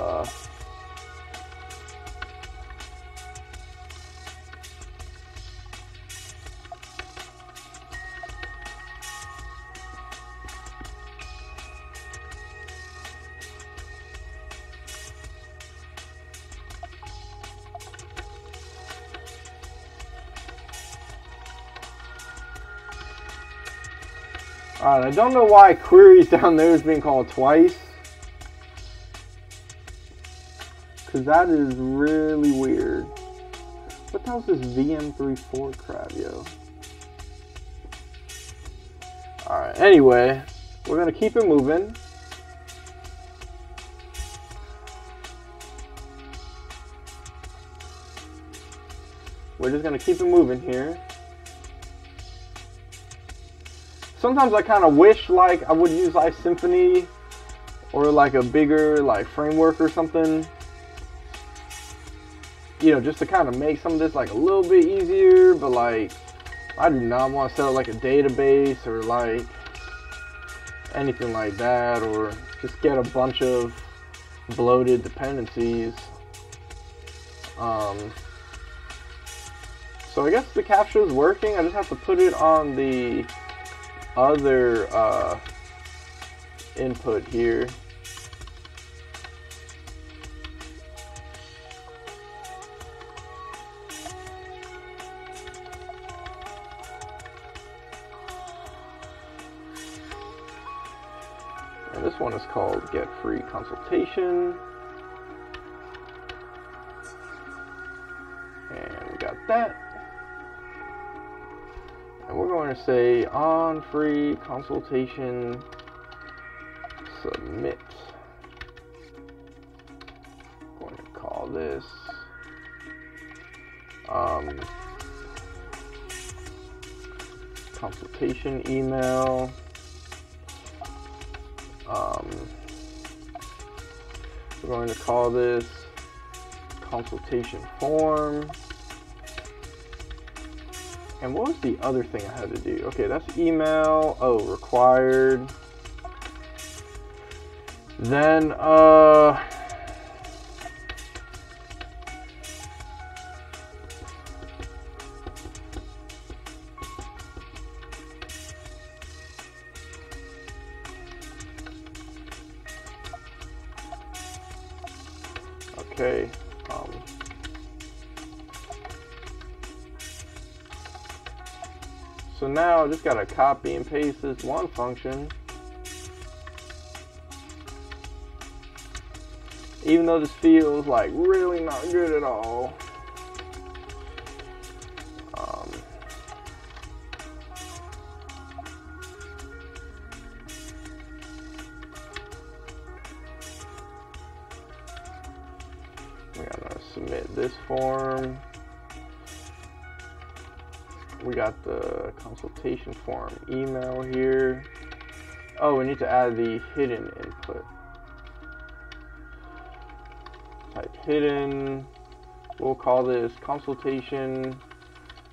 Alright, I don't know why queries down there is being called twice. Because that is really weird. What the hell is this V M thirty-four crap, yo? Alright, anyway, we're going to keep it moving. We're just going to keep it moving here. Sometimes I kind of wish like I would use like Symfony or like a bigger like framework or something, you know, just to kind of make some of this like a little bit easier, but like I do not want to set up like a database or like anything like that, or just get a bunch of bloated dependencies. Um, so I guess the captcha is working. I just have to put it on the other uh, input here. And this one is called Get Free Consultation. And we got that. And we're going to say on free consultation submit. I'm going to call this um, consultation email um, we're going to call this consultation form. And what was the other thing I had to do? Okay, that's email. Oh, required. Then uh, okay. Um, so now I just gotta copy and paste this one function. Even though this feels like really not good at all. Um, we gotta submit this form. We got the consultation form email here. Oh, we need to add the hidden input. Hidden, we'll call this consultation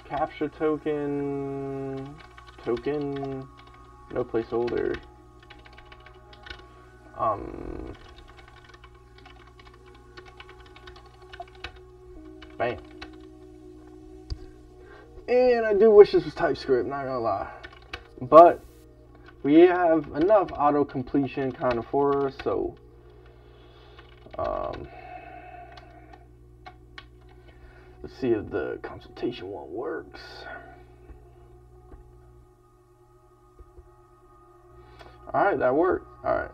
capture token, token, no placeholder. Um, bam. And I do wish this was TypeScript, not gonna lie. But we have enough auto completion kind of for us, so. Um, Let's see if the consultation one works. All right, that worked. All right.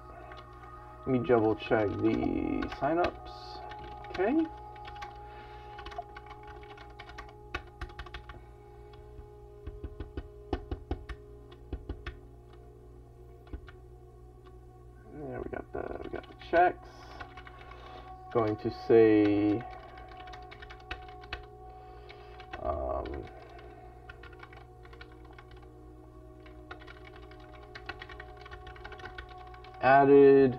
Let me double check the signups. Okay. Yeah, we got the we got the checks. Going to say added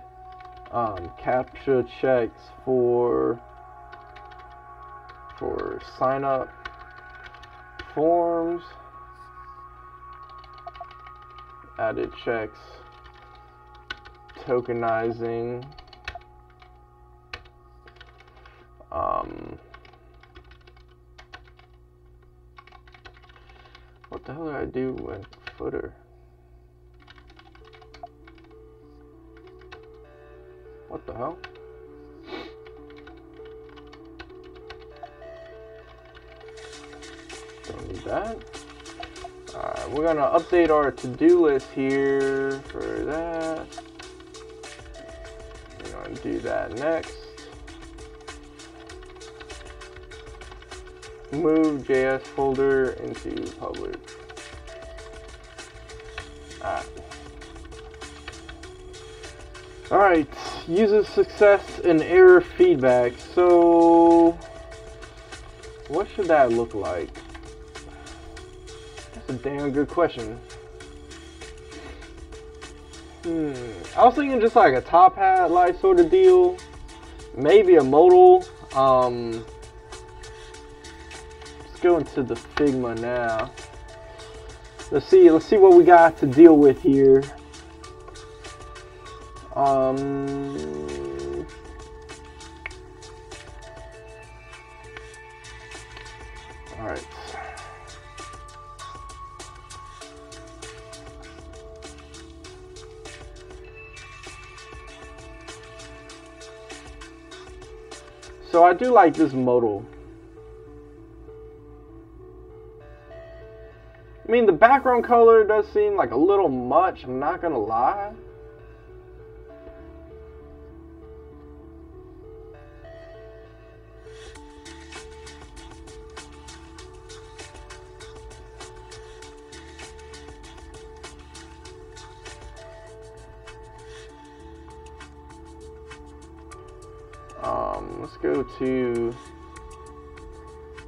um, captcha checks for for sign up forms, added checks tokenizing um, what the hell did I do with footer? What the hell? Don't need that. Alright, we're gonna update our to-do list here for that. We're gonna do that next. Move J S folder into public. Alright. Alright, user success and error feedback. So, what should that look like? That's a damn good question. Hmm, I was thinking just like a top hat, like sort of deal. Maybe a modal. Um, let's go into the Figma now. Let's see, let's see what we got to deal with here. Um, all right. So I do like this modal. I mean, the background color does seem like a little much, I'm not gonna lie. Um, let's go to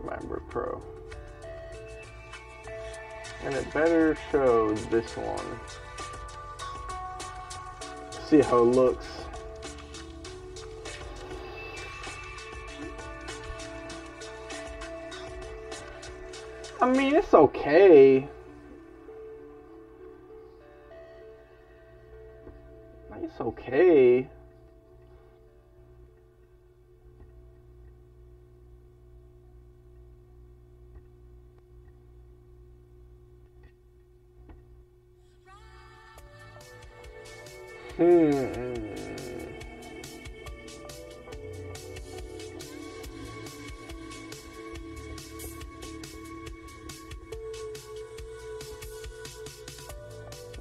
MacBook Pro, and it better show this one. See how it looks. I mean, it's okay. It's okay. Hmm.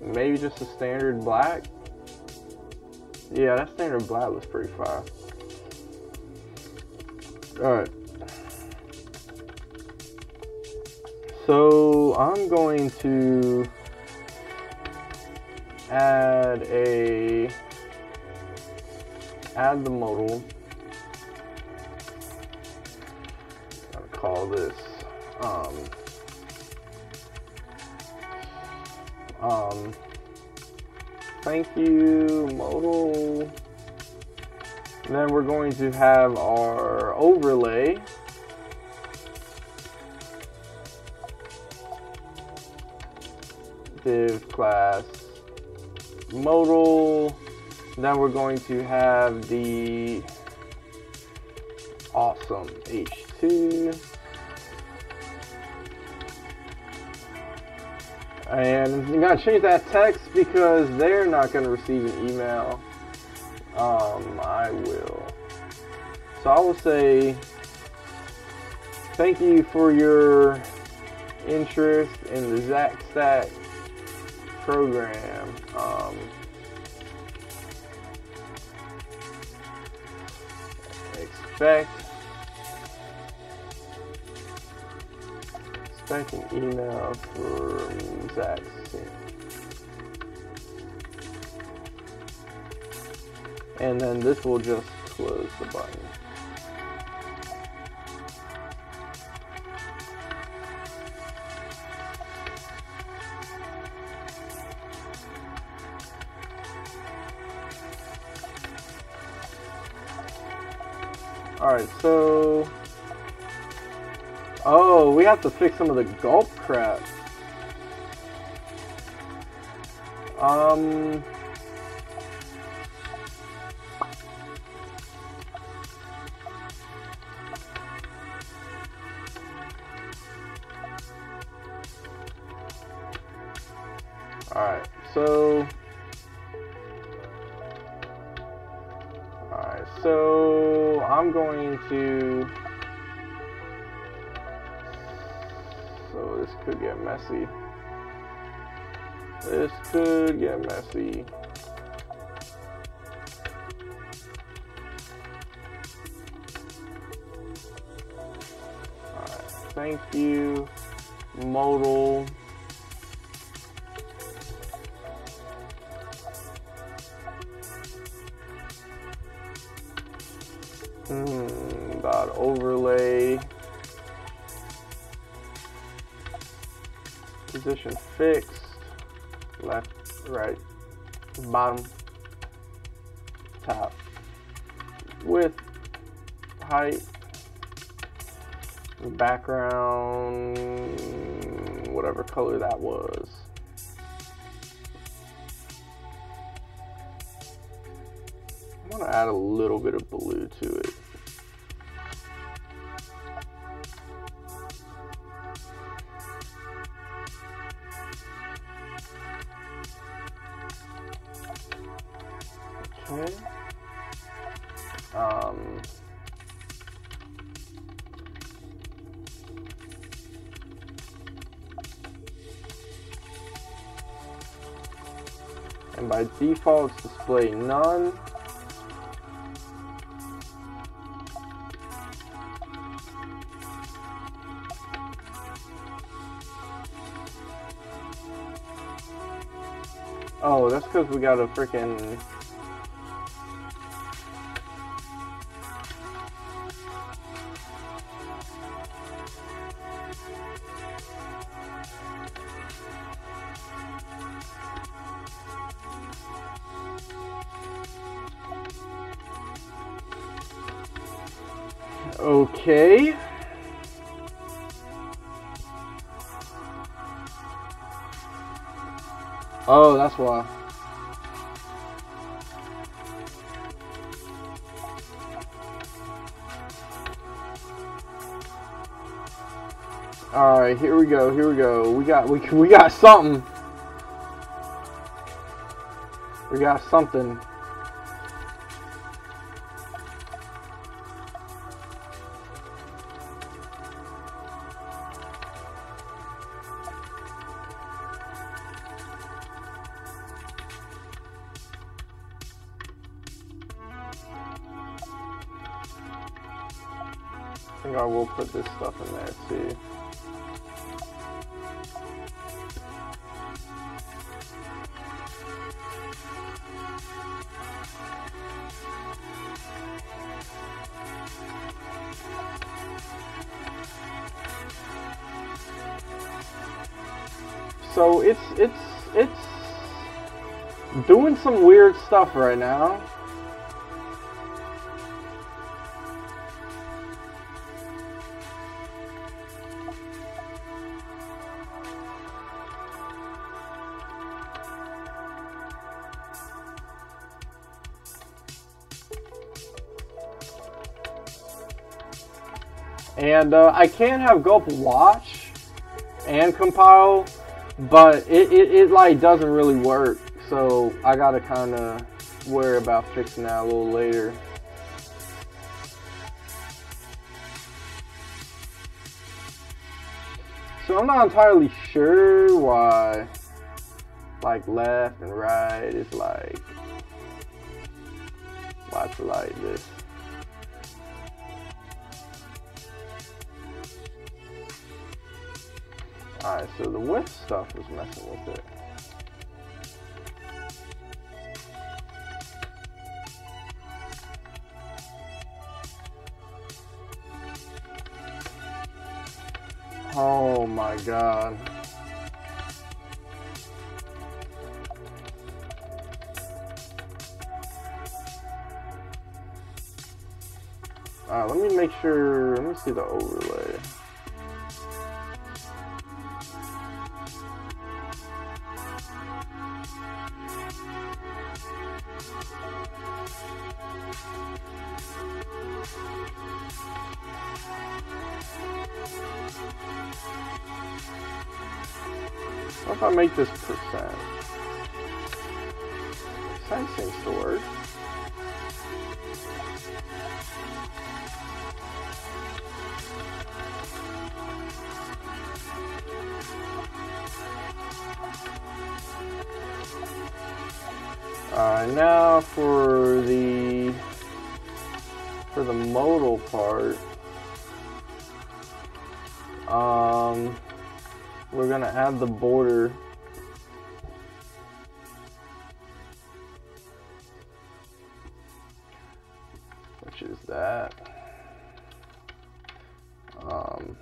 Maybe just a standard black. Yeah, that standard black was pretty fire. Alright. So I'm going to add a add the modal. I'll call this um, um thank you modal. And then we're going to have our overlay. Div class modal. Then we're going to have the awesome H two. And you gotta change that text because they're not gonna receive an email. Um, I will. So I will say, thank you for your interest in the Zack Stack program. Um, expect expect an email from Zack soon. And then this will just close the button. Alright, so... Oh, we have to fix some of the gulp crap. Um... Alright, so... Alright, so... I'm going to... So this could get messy. This could get messy. Alright, thank you, modal. Hmm, dot overlay, position fixed, left, right, bottom, top, width, height, background, whatever color that was. I'm gonna add a little bit of blue to it. Um, and by default, it's display none. Oh, that's because we got a freaking. Okay. Oh, that's why. All right, here we go. Here we go. We got we we got something. We got something. I think I will put this stuff in there too. So it's it's it's doing some weird stuff right now. And uh, I can have gulp watch and compile, but it, it, it like doesn't really work, so I gotta kinda worry about fixing that a little later. So I'm not entirely sure why like left and right is like, why it's like this. Alright, so the width stuff is messing with it. Oh my god. Alright, let me make sure, let me see the overlay. What if I make this percent? Percent seems to work. Alright, now for the for the modal part. Um We're gonna add the border. Which is that. Um,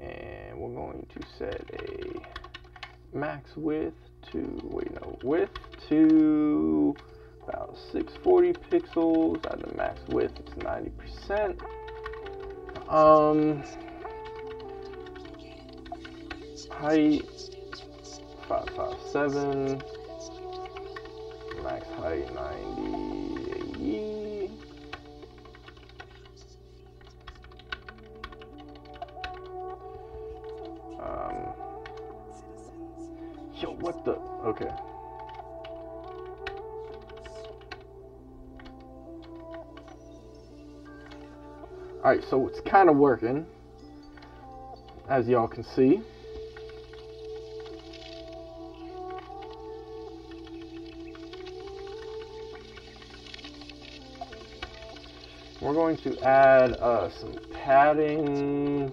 and we're going to set a max width to, wait no, width to about six forty pixels, at the max width it's ninety percent. Um, height five five seven, max height ninety A E. Um, yo, what the? Okay. Alright, so it's kind of working, as y'all can see. We're going to add uh, some padding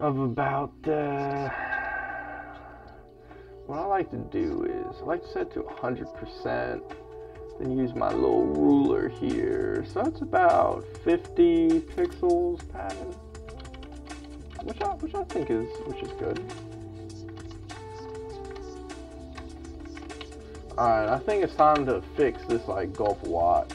of about, uh, what I like to do is, I like to set to one hundred percent. Then use my little ruler here. So that's about fifty pixels padding, which I which I think is which is good. Alright, I think it's time to fix this like gulp watch.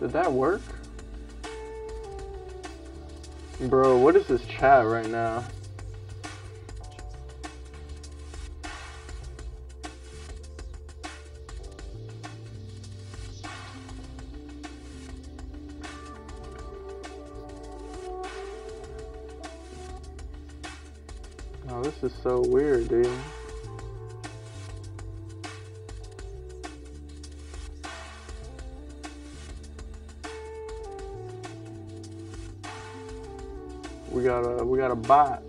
Did that work? Bro, what is this chat right now? Oh, this is so weird, dude. We got a we got a bot.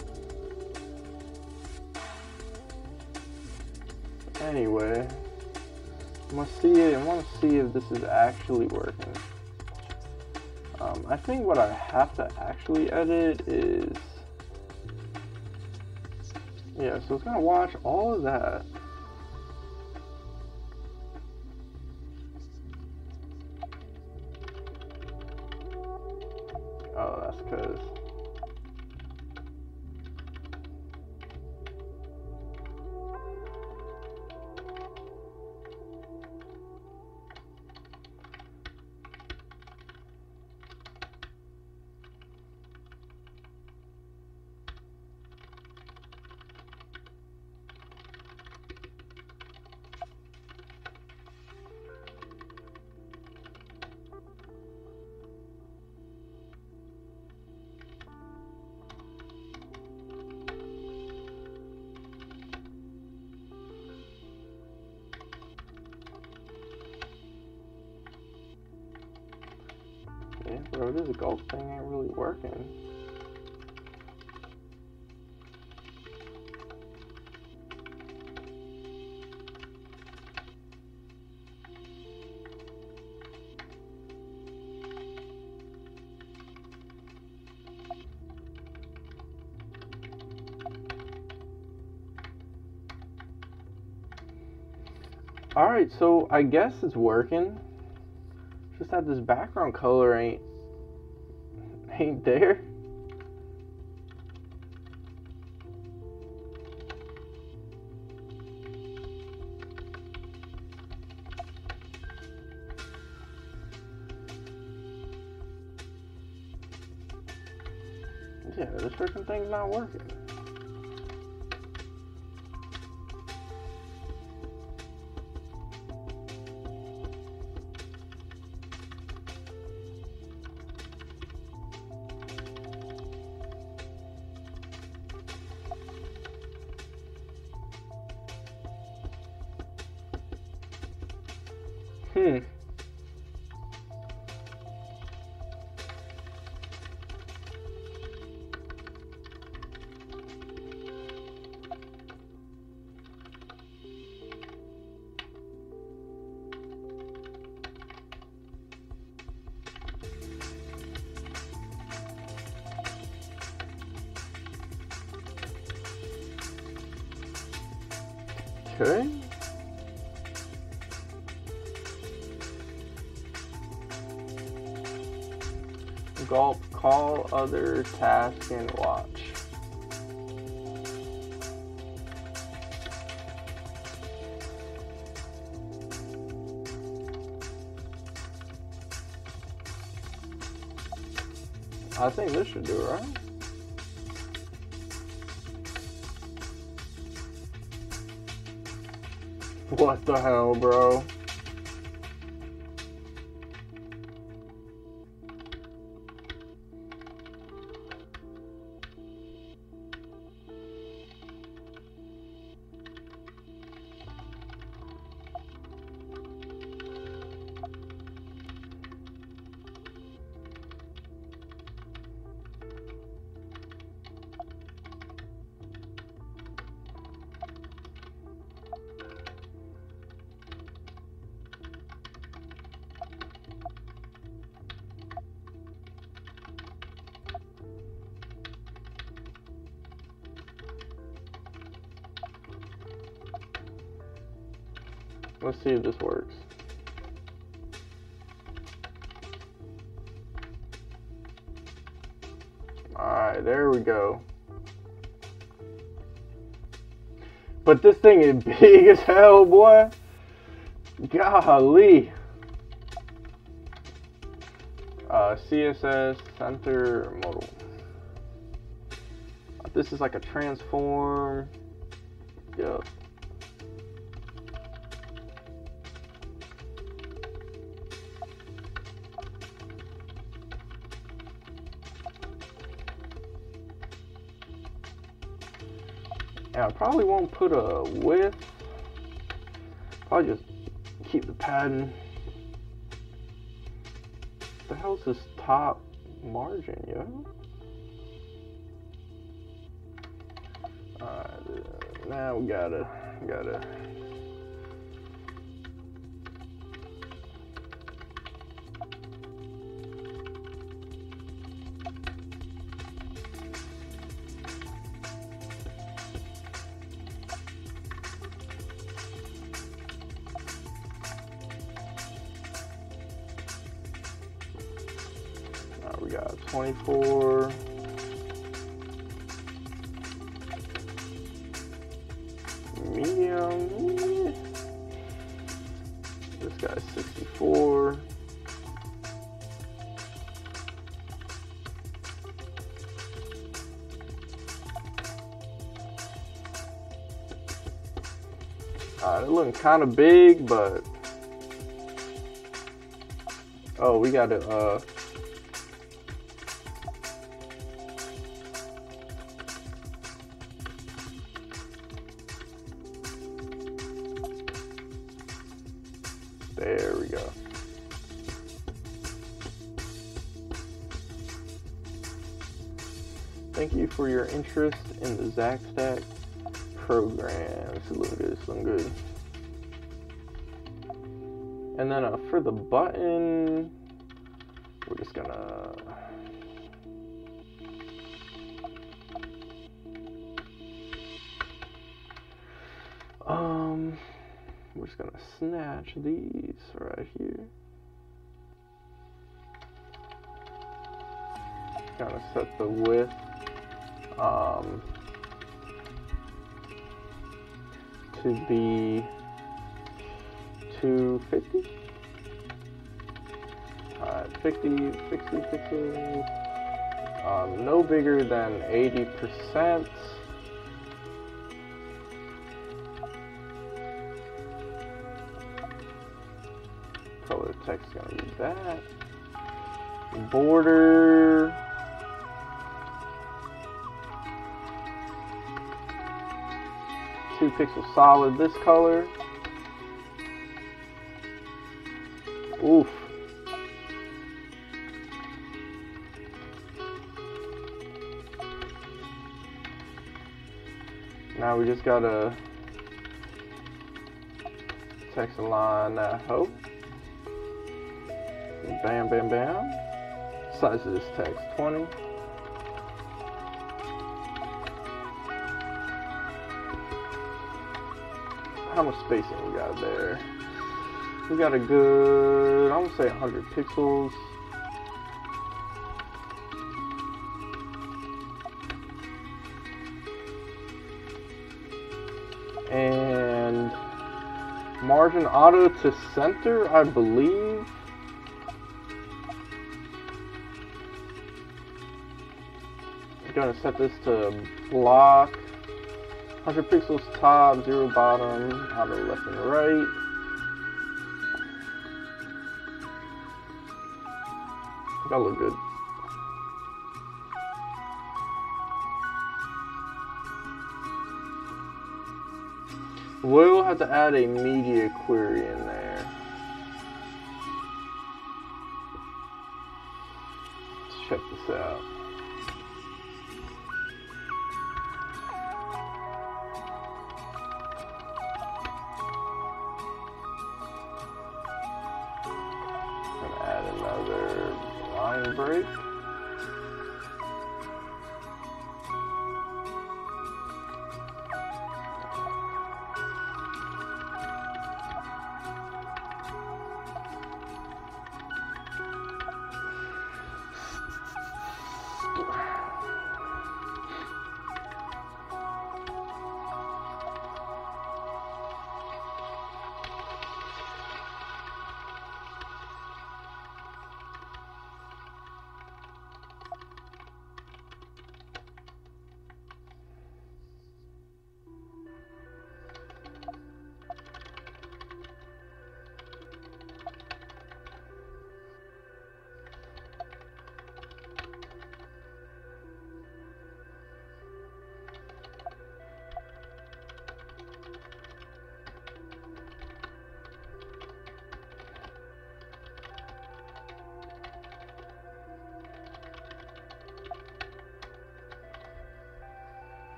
Anyway, I'm gonna see it. I want to see if this is actually working. Um, I think what I have to actually edit is yeah. So it's gonna watch all of that. Oh, that's because. Bro, this golf thing ain't really working. All right, so I guess it's working. Just that this background color ain't ain't there. Yeah, this freaking thing's not working. Hmm. Okay. Gulp, call other task and watch. I think this should do it, right? What the hell, bro? Let's see if this works. Alright, there we go. But this thing is big as hell, boy. Golly. Uh, C S S center modal. this is like a transform. Yep. Yeah, I probably won't put a width. I'll just keep the padding. What the hell's this top margin, yo? Alright, now we gotta, gotta. twenty-four. Medium. This guy's sixty-four. Alright, it looking kind of big, but oh, we got to uh there we go. Thank you for your interest in the Zack Stack program. It's looking good, it's looking good. And then uh, for the button, we're just gonna... Um... We're just gonna snatch these right here. Gotta set the width um, to be two fifty. Alright, fifty, sixty, sixty. Um, no bigger than eighty percent. Color text is gonna be that. Border. Two pixel solid this color. Oof. Now we just gotta text align that hope. Bam, bam, bam. Size of this text, twenty. How much spacing we got there? We got a good, I'm gonna say one hundred pixels. And margin auto to center, I believe. Gonna set this to block, one hundred pixels top, zero bottom, auto left and right. That'll look good. We'll have to add a media query in there. Let's check this out. Break.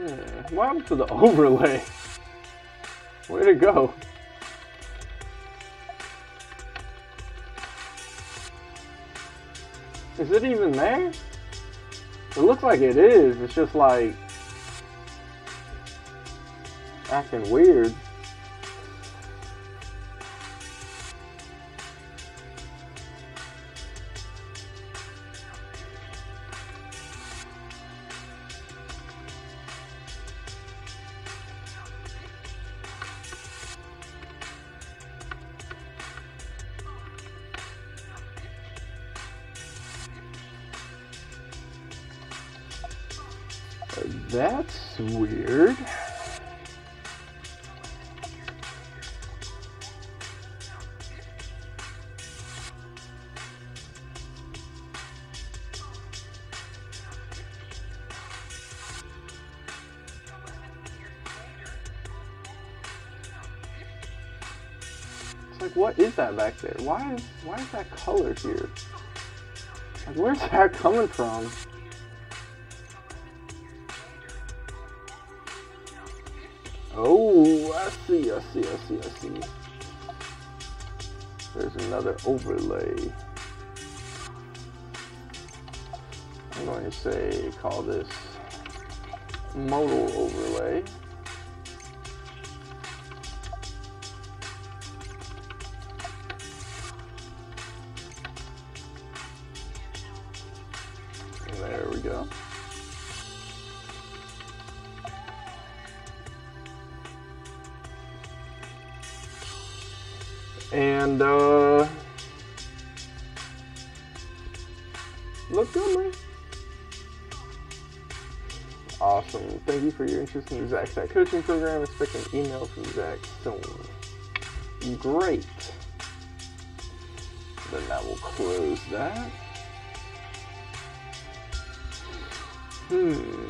Yeah, wow, to the overlay. Way to go. Is it even there? It looks like it is. It's just like acting weird. That's weird. It's like, what is that back there? Why is, why is that color here? Like, where's that coming from? Oh, I see, I see, I see, I see. There's another overlay. I'm going to say, call this modal overlay. There we go. And, uh, look good, man. Awesome. Thank you for your interest in the Zack Stack coaching program. Expect an email from Zack soon. Great. Then that will close that. Hmm.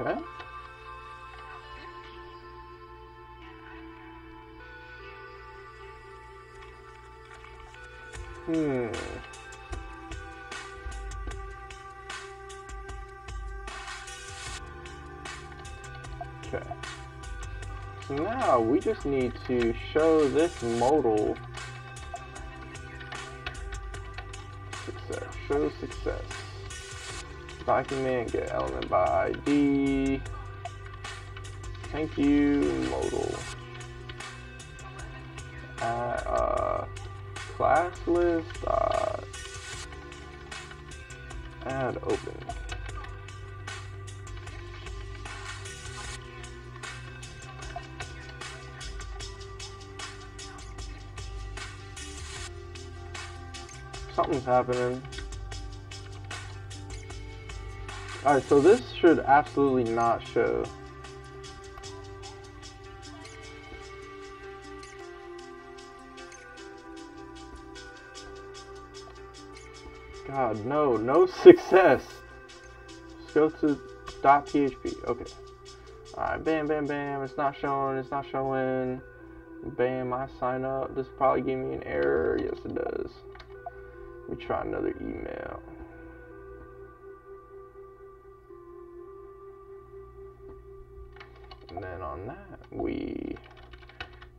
Okay. Hmm. Okay. So now we just need to show this modal success. Show success. Document, get element by I D. Thank you, modal. Uh, uh, class list. Uh, add open. Something's happening. Alright, so this should absolutely not show. God, no, no success. Just go to .php, okay. Alright, bam, bam, bam, it's not showing, it's not showing. Bam, I sign up. This will probably give me an error. Yes, it does. Let me try another email. And then on that, we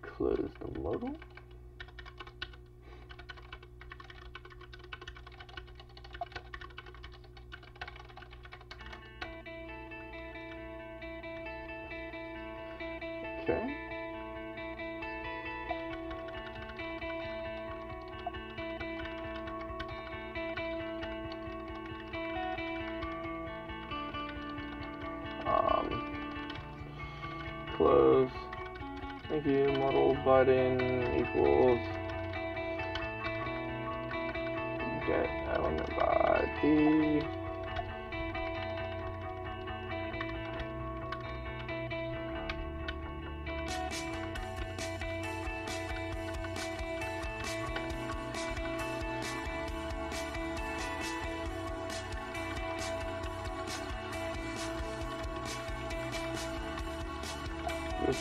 close the modal. Okay. Close. Thank you. Model button equals get element by I D.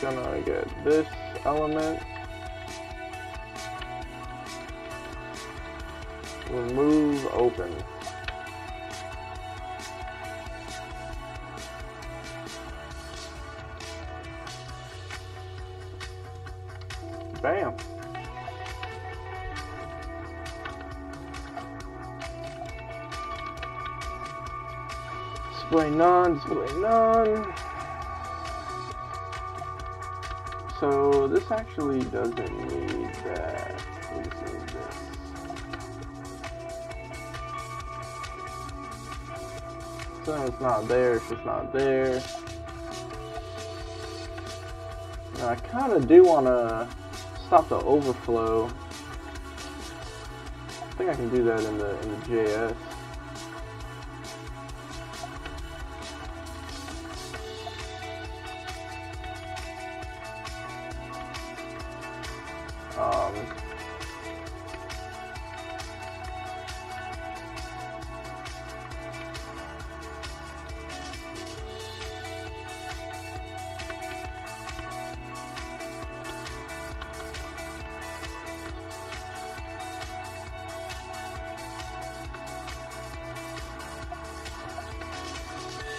Gonna get this element, remove open. Bam. Display none, display none. So this actually doesn't need that. We just need this. So it's not there, it's just not there. Now I kind of do want to stop the overflow. I think I can do that in the, in the J S. Um,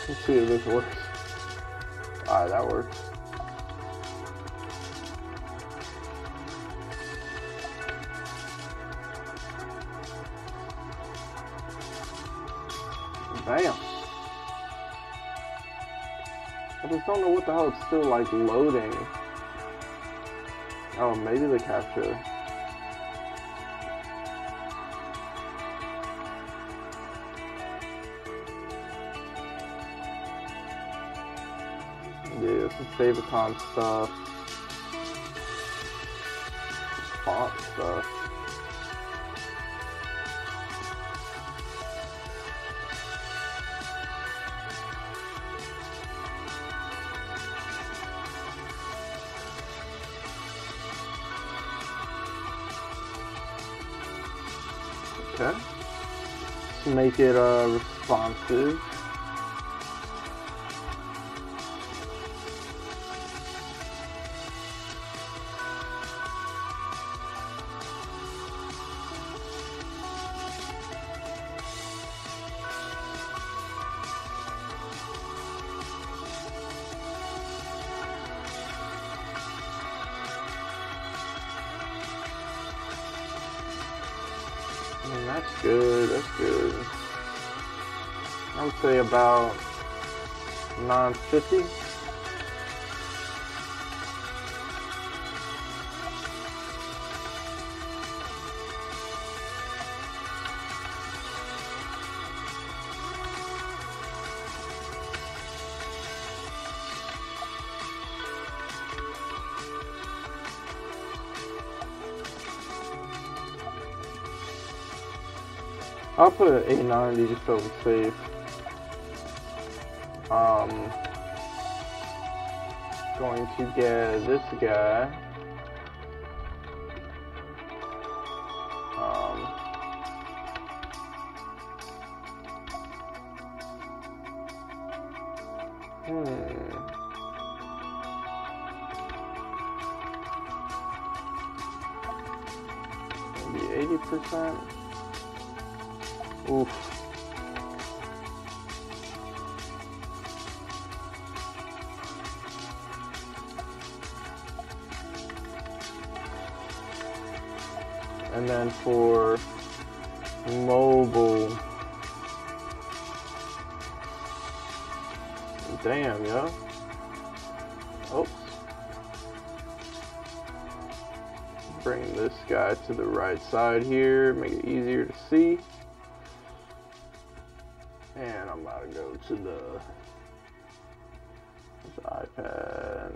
let's see if this works. Alright, that works. Bam. I just don't know what the hell it's still like loading. Oh, maybe the capture. Yeah, some save icon stuff. Font stuff. Okay. Let's make it uh, responsive. And that's good, that's good. I would say about nine fifty. I'll put an eight ninety just so it's safe. Um, going to get this guy. Um, hmm. Maybe eighty percent. Oof. And then for mobile, damn, yo. Oops. Bring this guy to the right side here, make it easier to see. And I'm about to go to the, the iPad.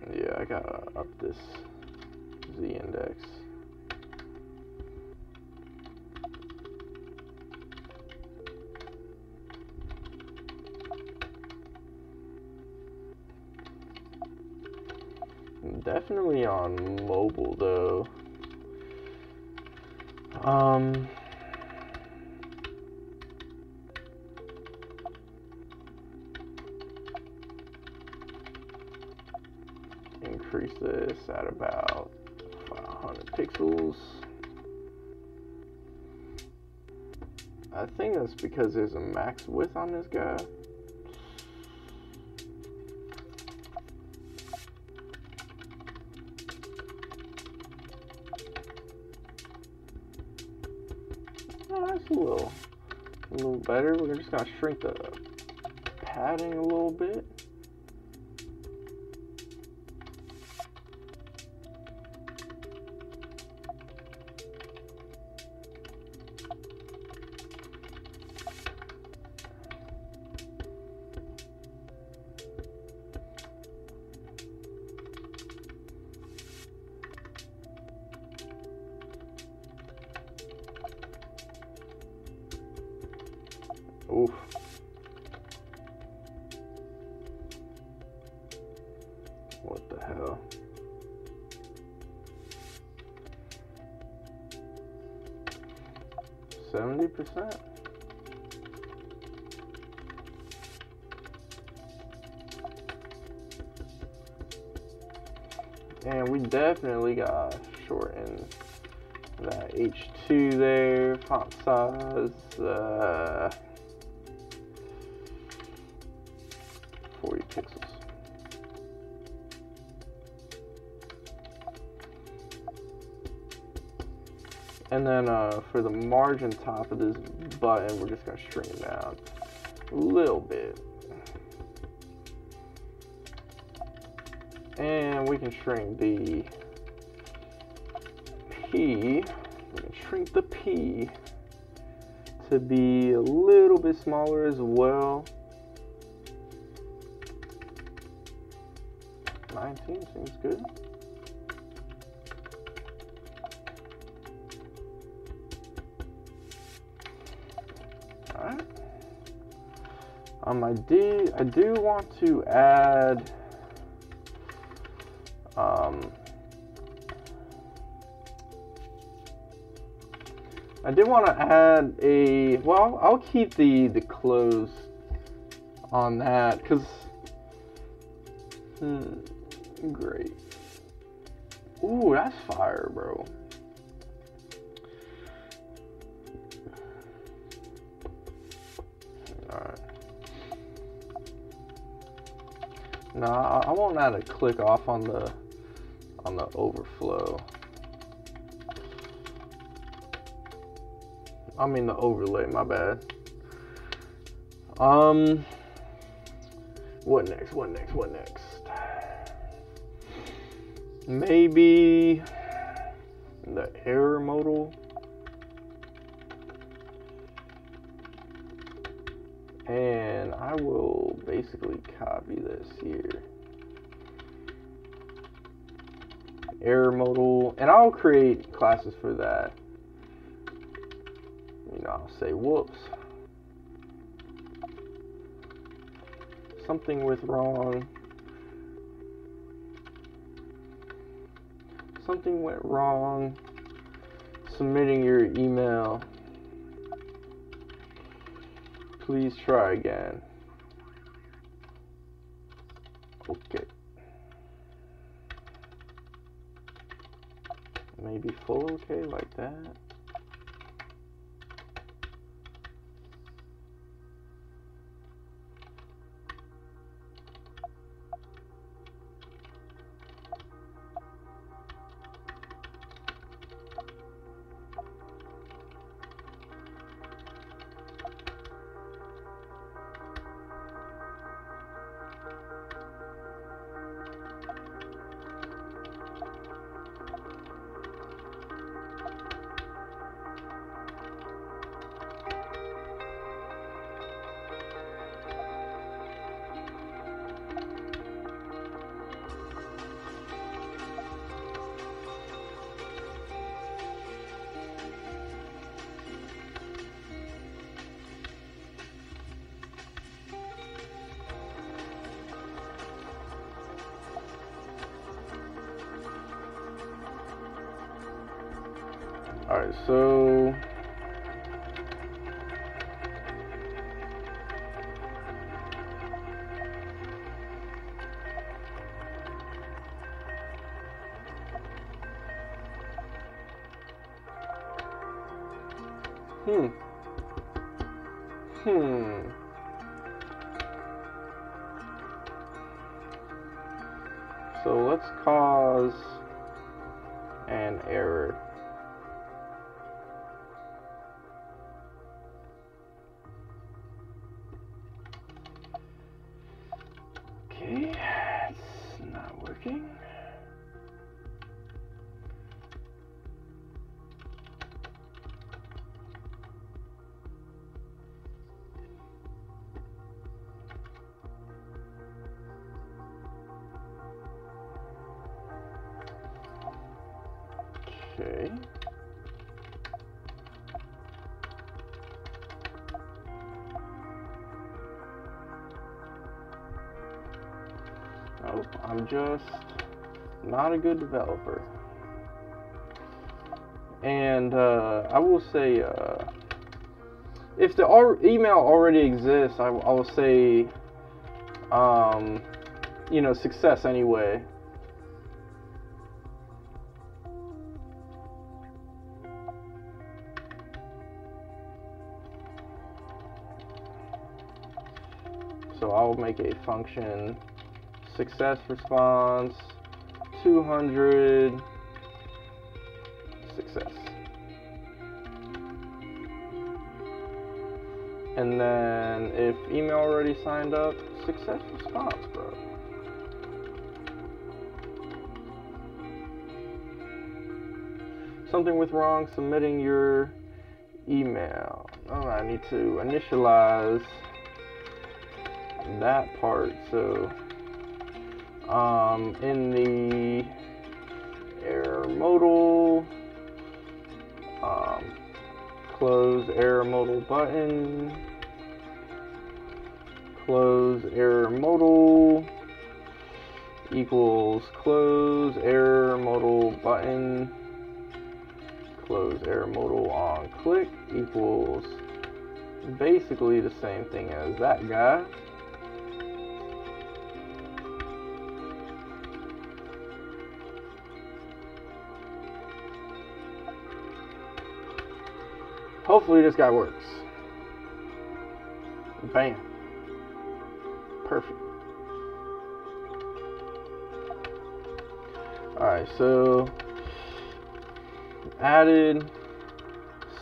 And yeah, I gotta up this Z index. Definitely on mobile though. Um, increase this at about five hundred pixels. I think that's because there's a max width on this guy. Oh, that's a little, a little better. We're just gonna shrink the padding a little bit. seventy percent. And we definitely got shorten that H two there, font size, uh, forty pixels. And then uh, for the margin top of this button, we're just gonna shrink it down a little bit. And we can shrink the P, we can shrink the P to be a little bit smaller as well. nineteen seems good. Um, I do, I do want to add um, I did want to add a, well, I'll keep the, the close on that because hmm, great. Ooh, that's fire, bro. No, I won't add a click off on the on the overflow. I mean the overlay, my bad. Um what next? What next? What next? Maybe the error modal. And I will basically copy this here. Error modal, and I'll create classes for that. You know, I'll say whoops. Something with wrong. Something went wrong. Submitting your email. Please try again. Okay. Maybe full okay like that. All right, so hmm hmm so let's cause an error. Okay, it's not working. Okay. Nope, I'm just not a good developer. And uh, I will say, uh, if the al- email already exists, I, I will say, um, you know, success anyway. So I'll make a function success response two hundred success, and then if email already signed up, success response, bro. Something went wrong submitting your email. Oh, I need to initialize that part. So um, in the error modal, um, close error modal button, close error modal equals close error modal button, close error modal on click equals basically the same thing as that guy. Hopefully this guy works. Bam. Perfect. Alright, so added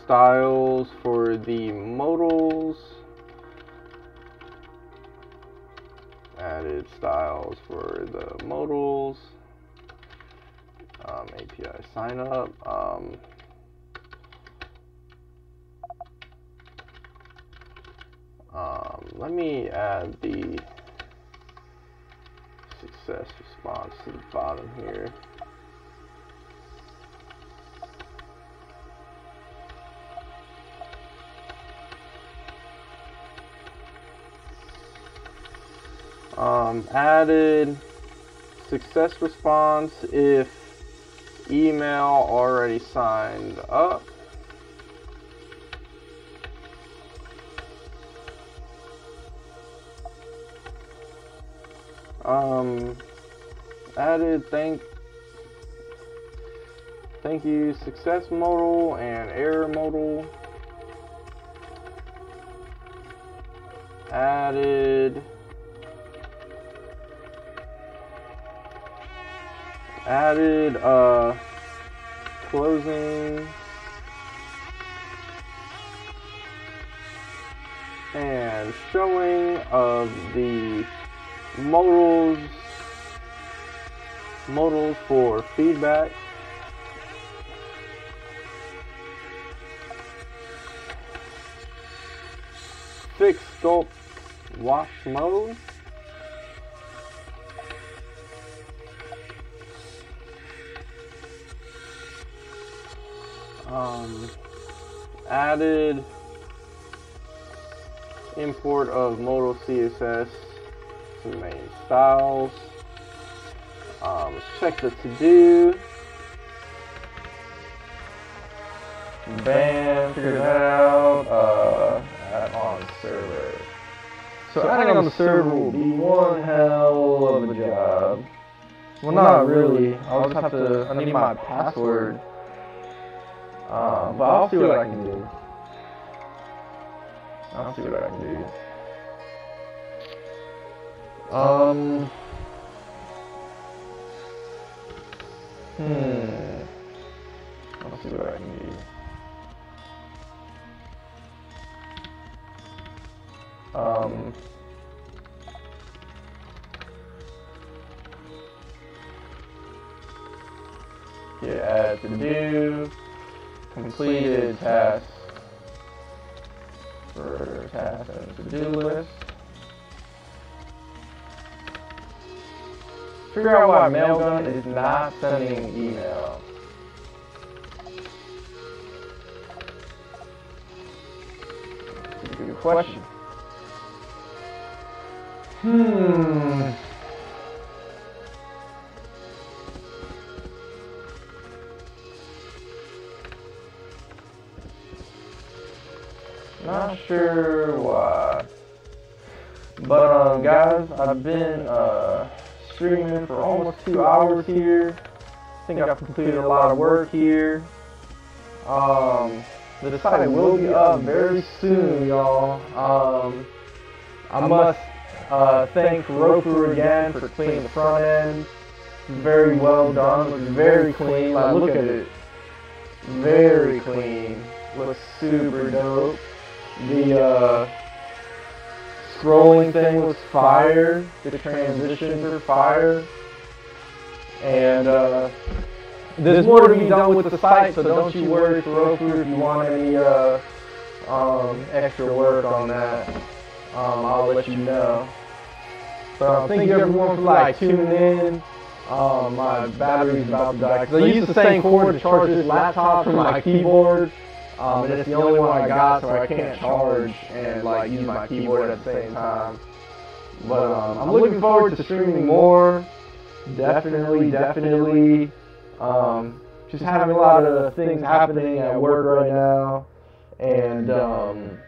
styles for the modals. Added styles for the modals. Um, A P I sign up. Um, Um, let me add the success response to the bottom here. Um, added success response if email already signed up. Um, added thank thank you success modal and error modal. Added added uh closing and showing of the modals modals for feedback. Fix sculpt wash mode. Um, added import of modal C S S main styles. Um, check the to do. Bam, figure that out. Uh, add on server. So adding on the server will be one hell of a job. Well, not really. I'll just have to. I need my password. Um, but I'll see what I can do. I'll see what I can do. Um. Hmm. I'll see what I can do. Um. Get add to do. Completed task for task and to do list. Figure out why Mailgun is not sending an email. Good question. Hmm. Not sure why. But um guys, I've been uh streaming for almost two hours here. I think I've completed a lot of work here. Um the site will be up very soon, y'all. Um I must Uh, thank Furofo again for cleaning the front end. Very well done. Looks very clean. Like, look at it. Very clean. Looks super dope. The uh, scrolling thing looks fire. The transitions are fire. And uh, there's more to be done with the site, so don't you worry, Furofo, if you want any uh, um, extra work on that. Um, I'll let you know. So thank you everyone for like tuning in. Um, my battery's about to die. Cause I use the same cord to charge this laptop from my keyboard, um, and it's the only one I got, so I can't charge and like use my keyboard at the same time. But um, I'm looking forward to streaming more. Definitely, definitely. Um, just having a lot of things happening at work right now, and um,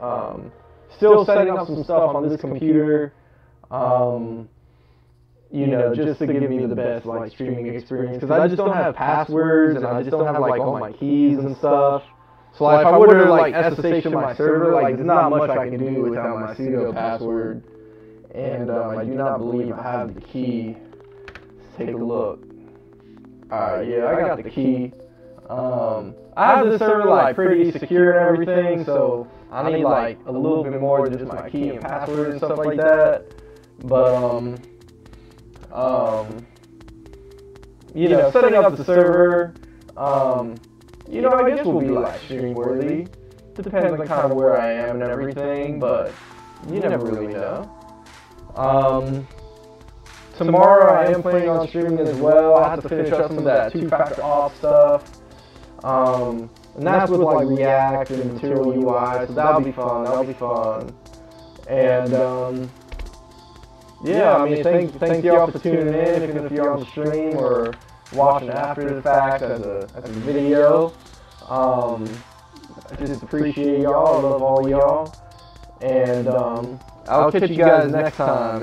um, still setting up some stuff on this computer. Um, you know, just to give me the best like streaming experience, because I just don't have passwords and I just don't have like all my keys and stuff. So like, if I were to like S S H in my server, like there's not much I can do without my pseudo password. And um, I do not believe I have the key. Let's take a look. Alright, yeah, I got the key. Um, I have the server like pretty secure and everything, so I need like a little bit more than just my key and password and stuff like that. But, um, um, you know, setting up the server, um, you know, I guess will be like stream worthy. Depends on kind of where I am and everything, but you never really know. Um, tomorrow I am planning on streaming as well. I have to finish up some of that two-factor auth stuff. Um, and that's with like React and Material U I, so that'll be fun, that'll be fun. And, um, yeah, I mean, thank, thank y'all for tuning in, even if you're on the stream or watching after the fact as a, as a video. Um, I just appreciate y'all, love all y'all, and um, I'll catch you guys next time.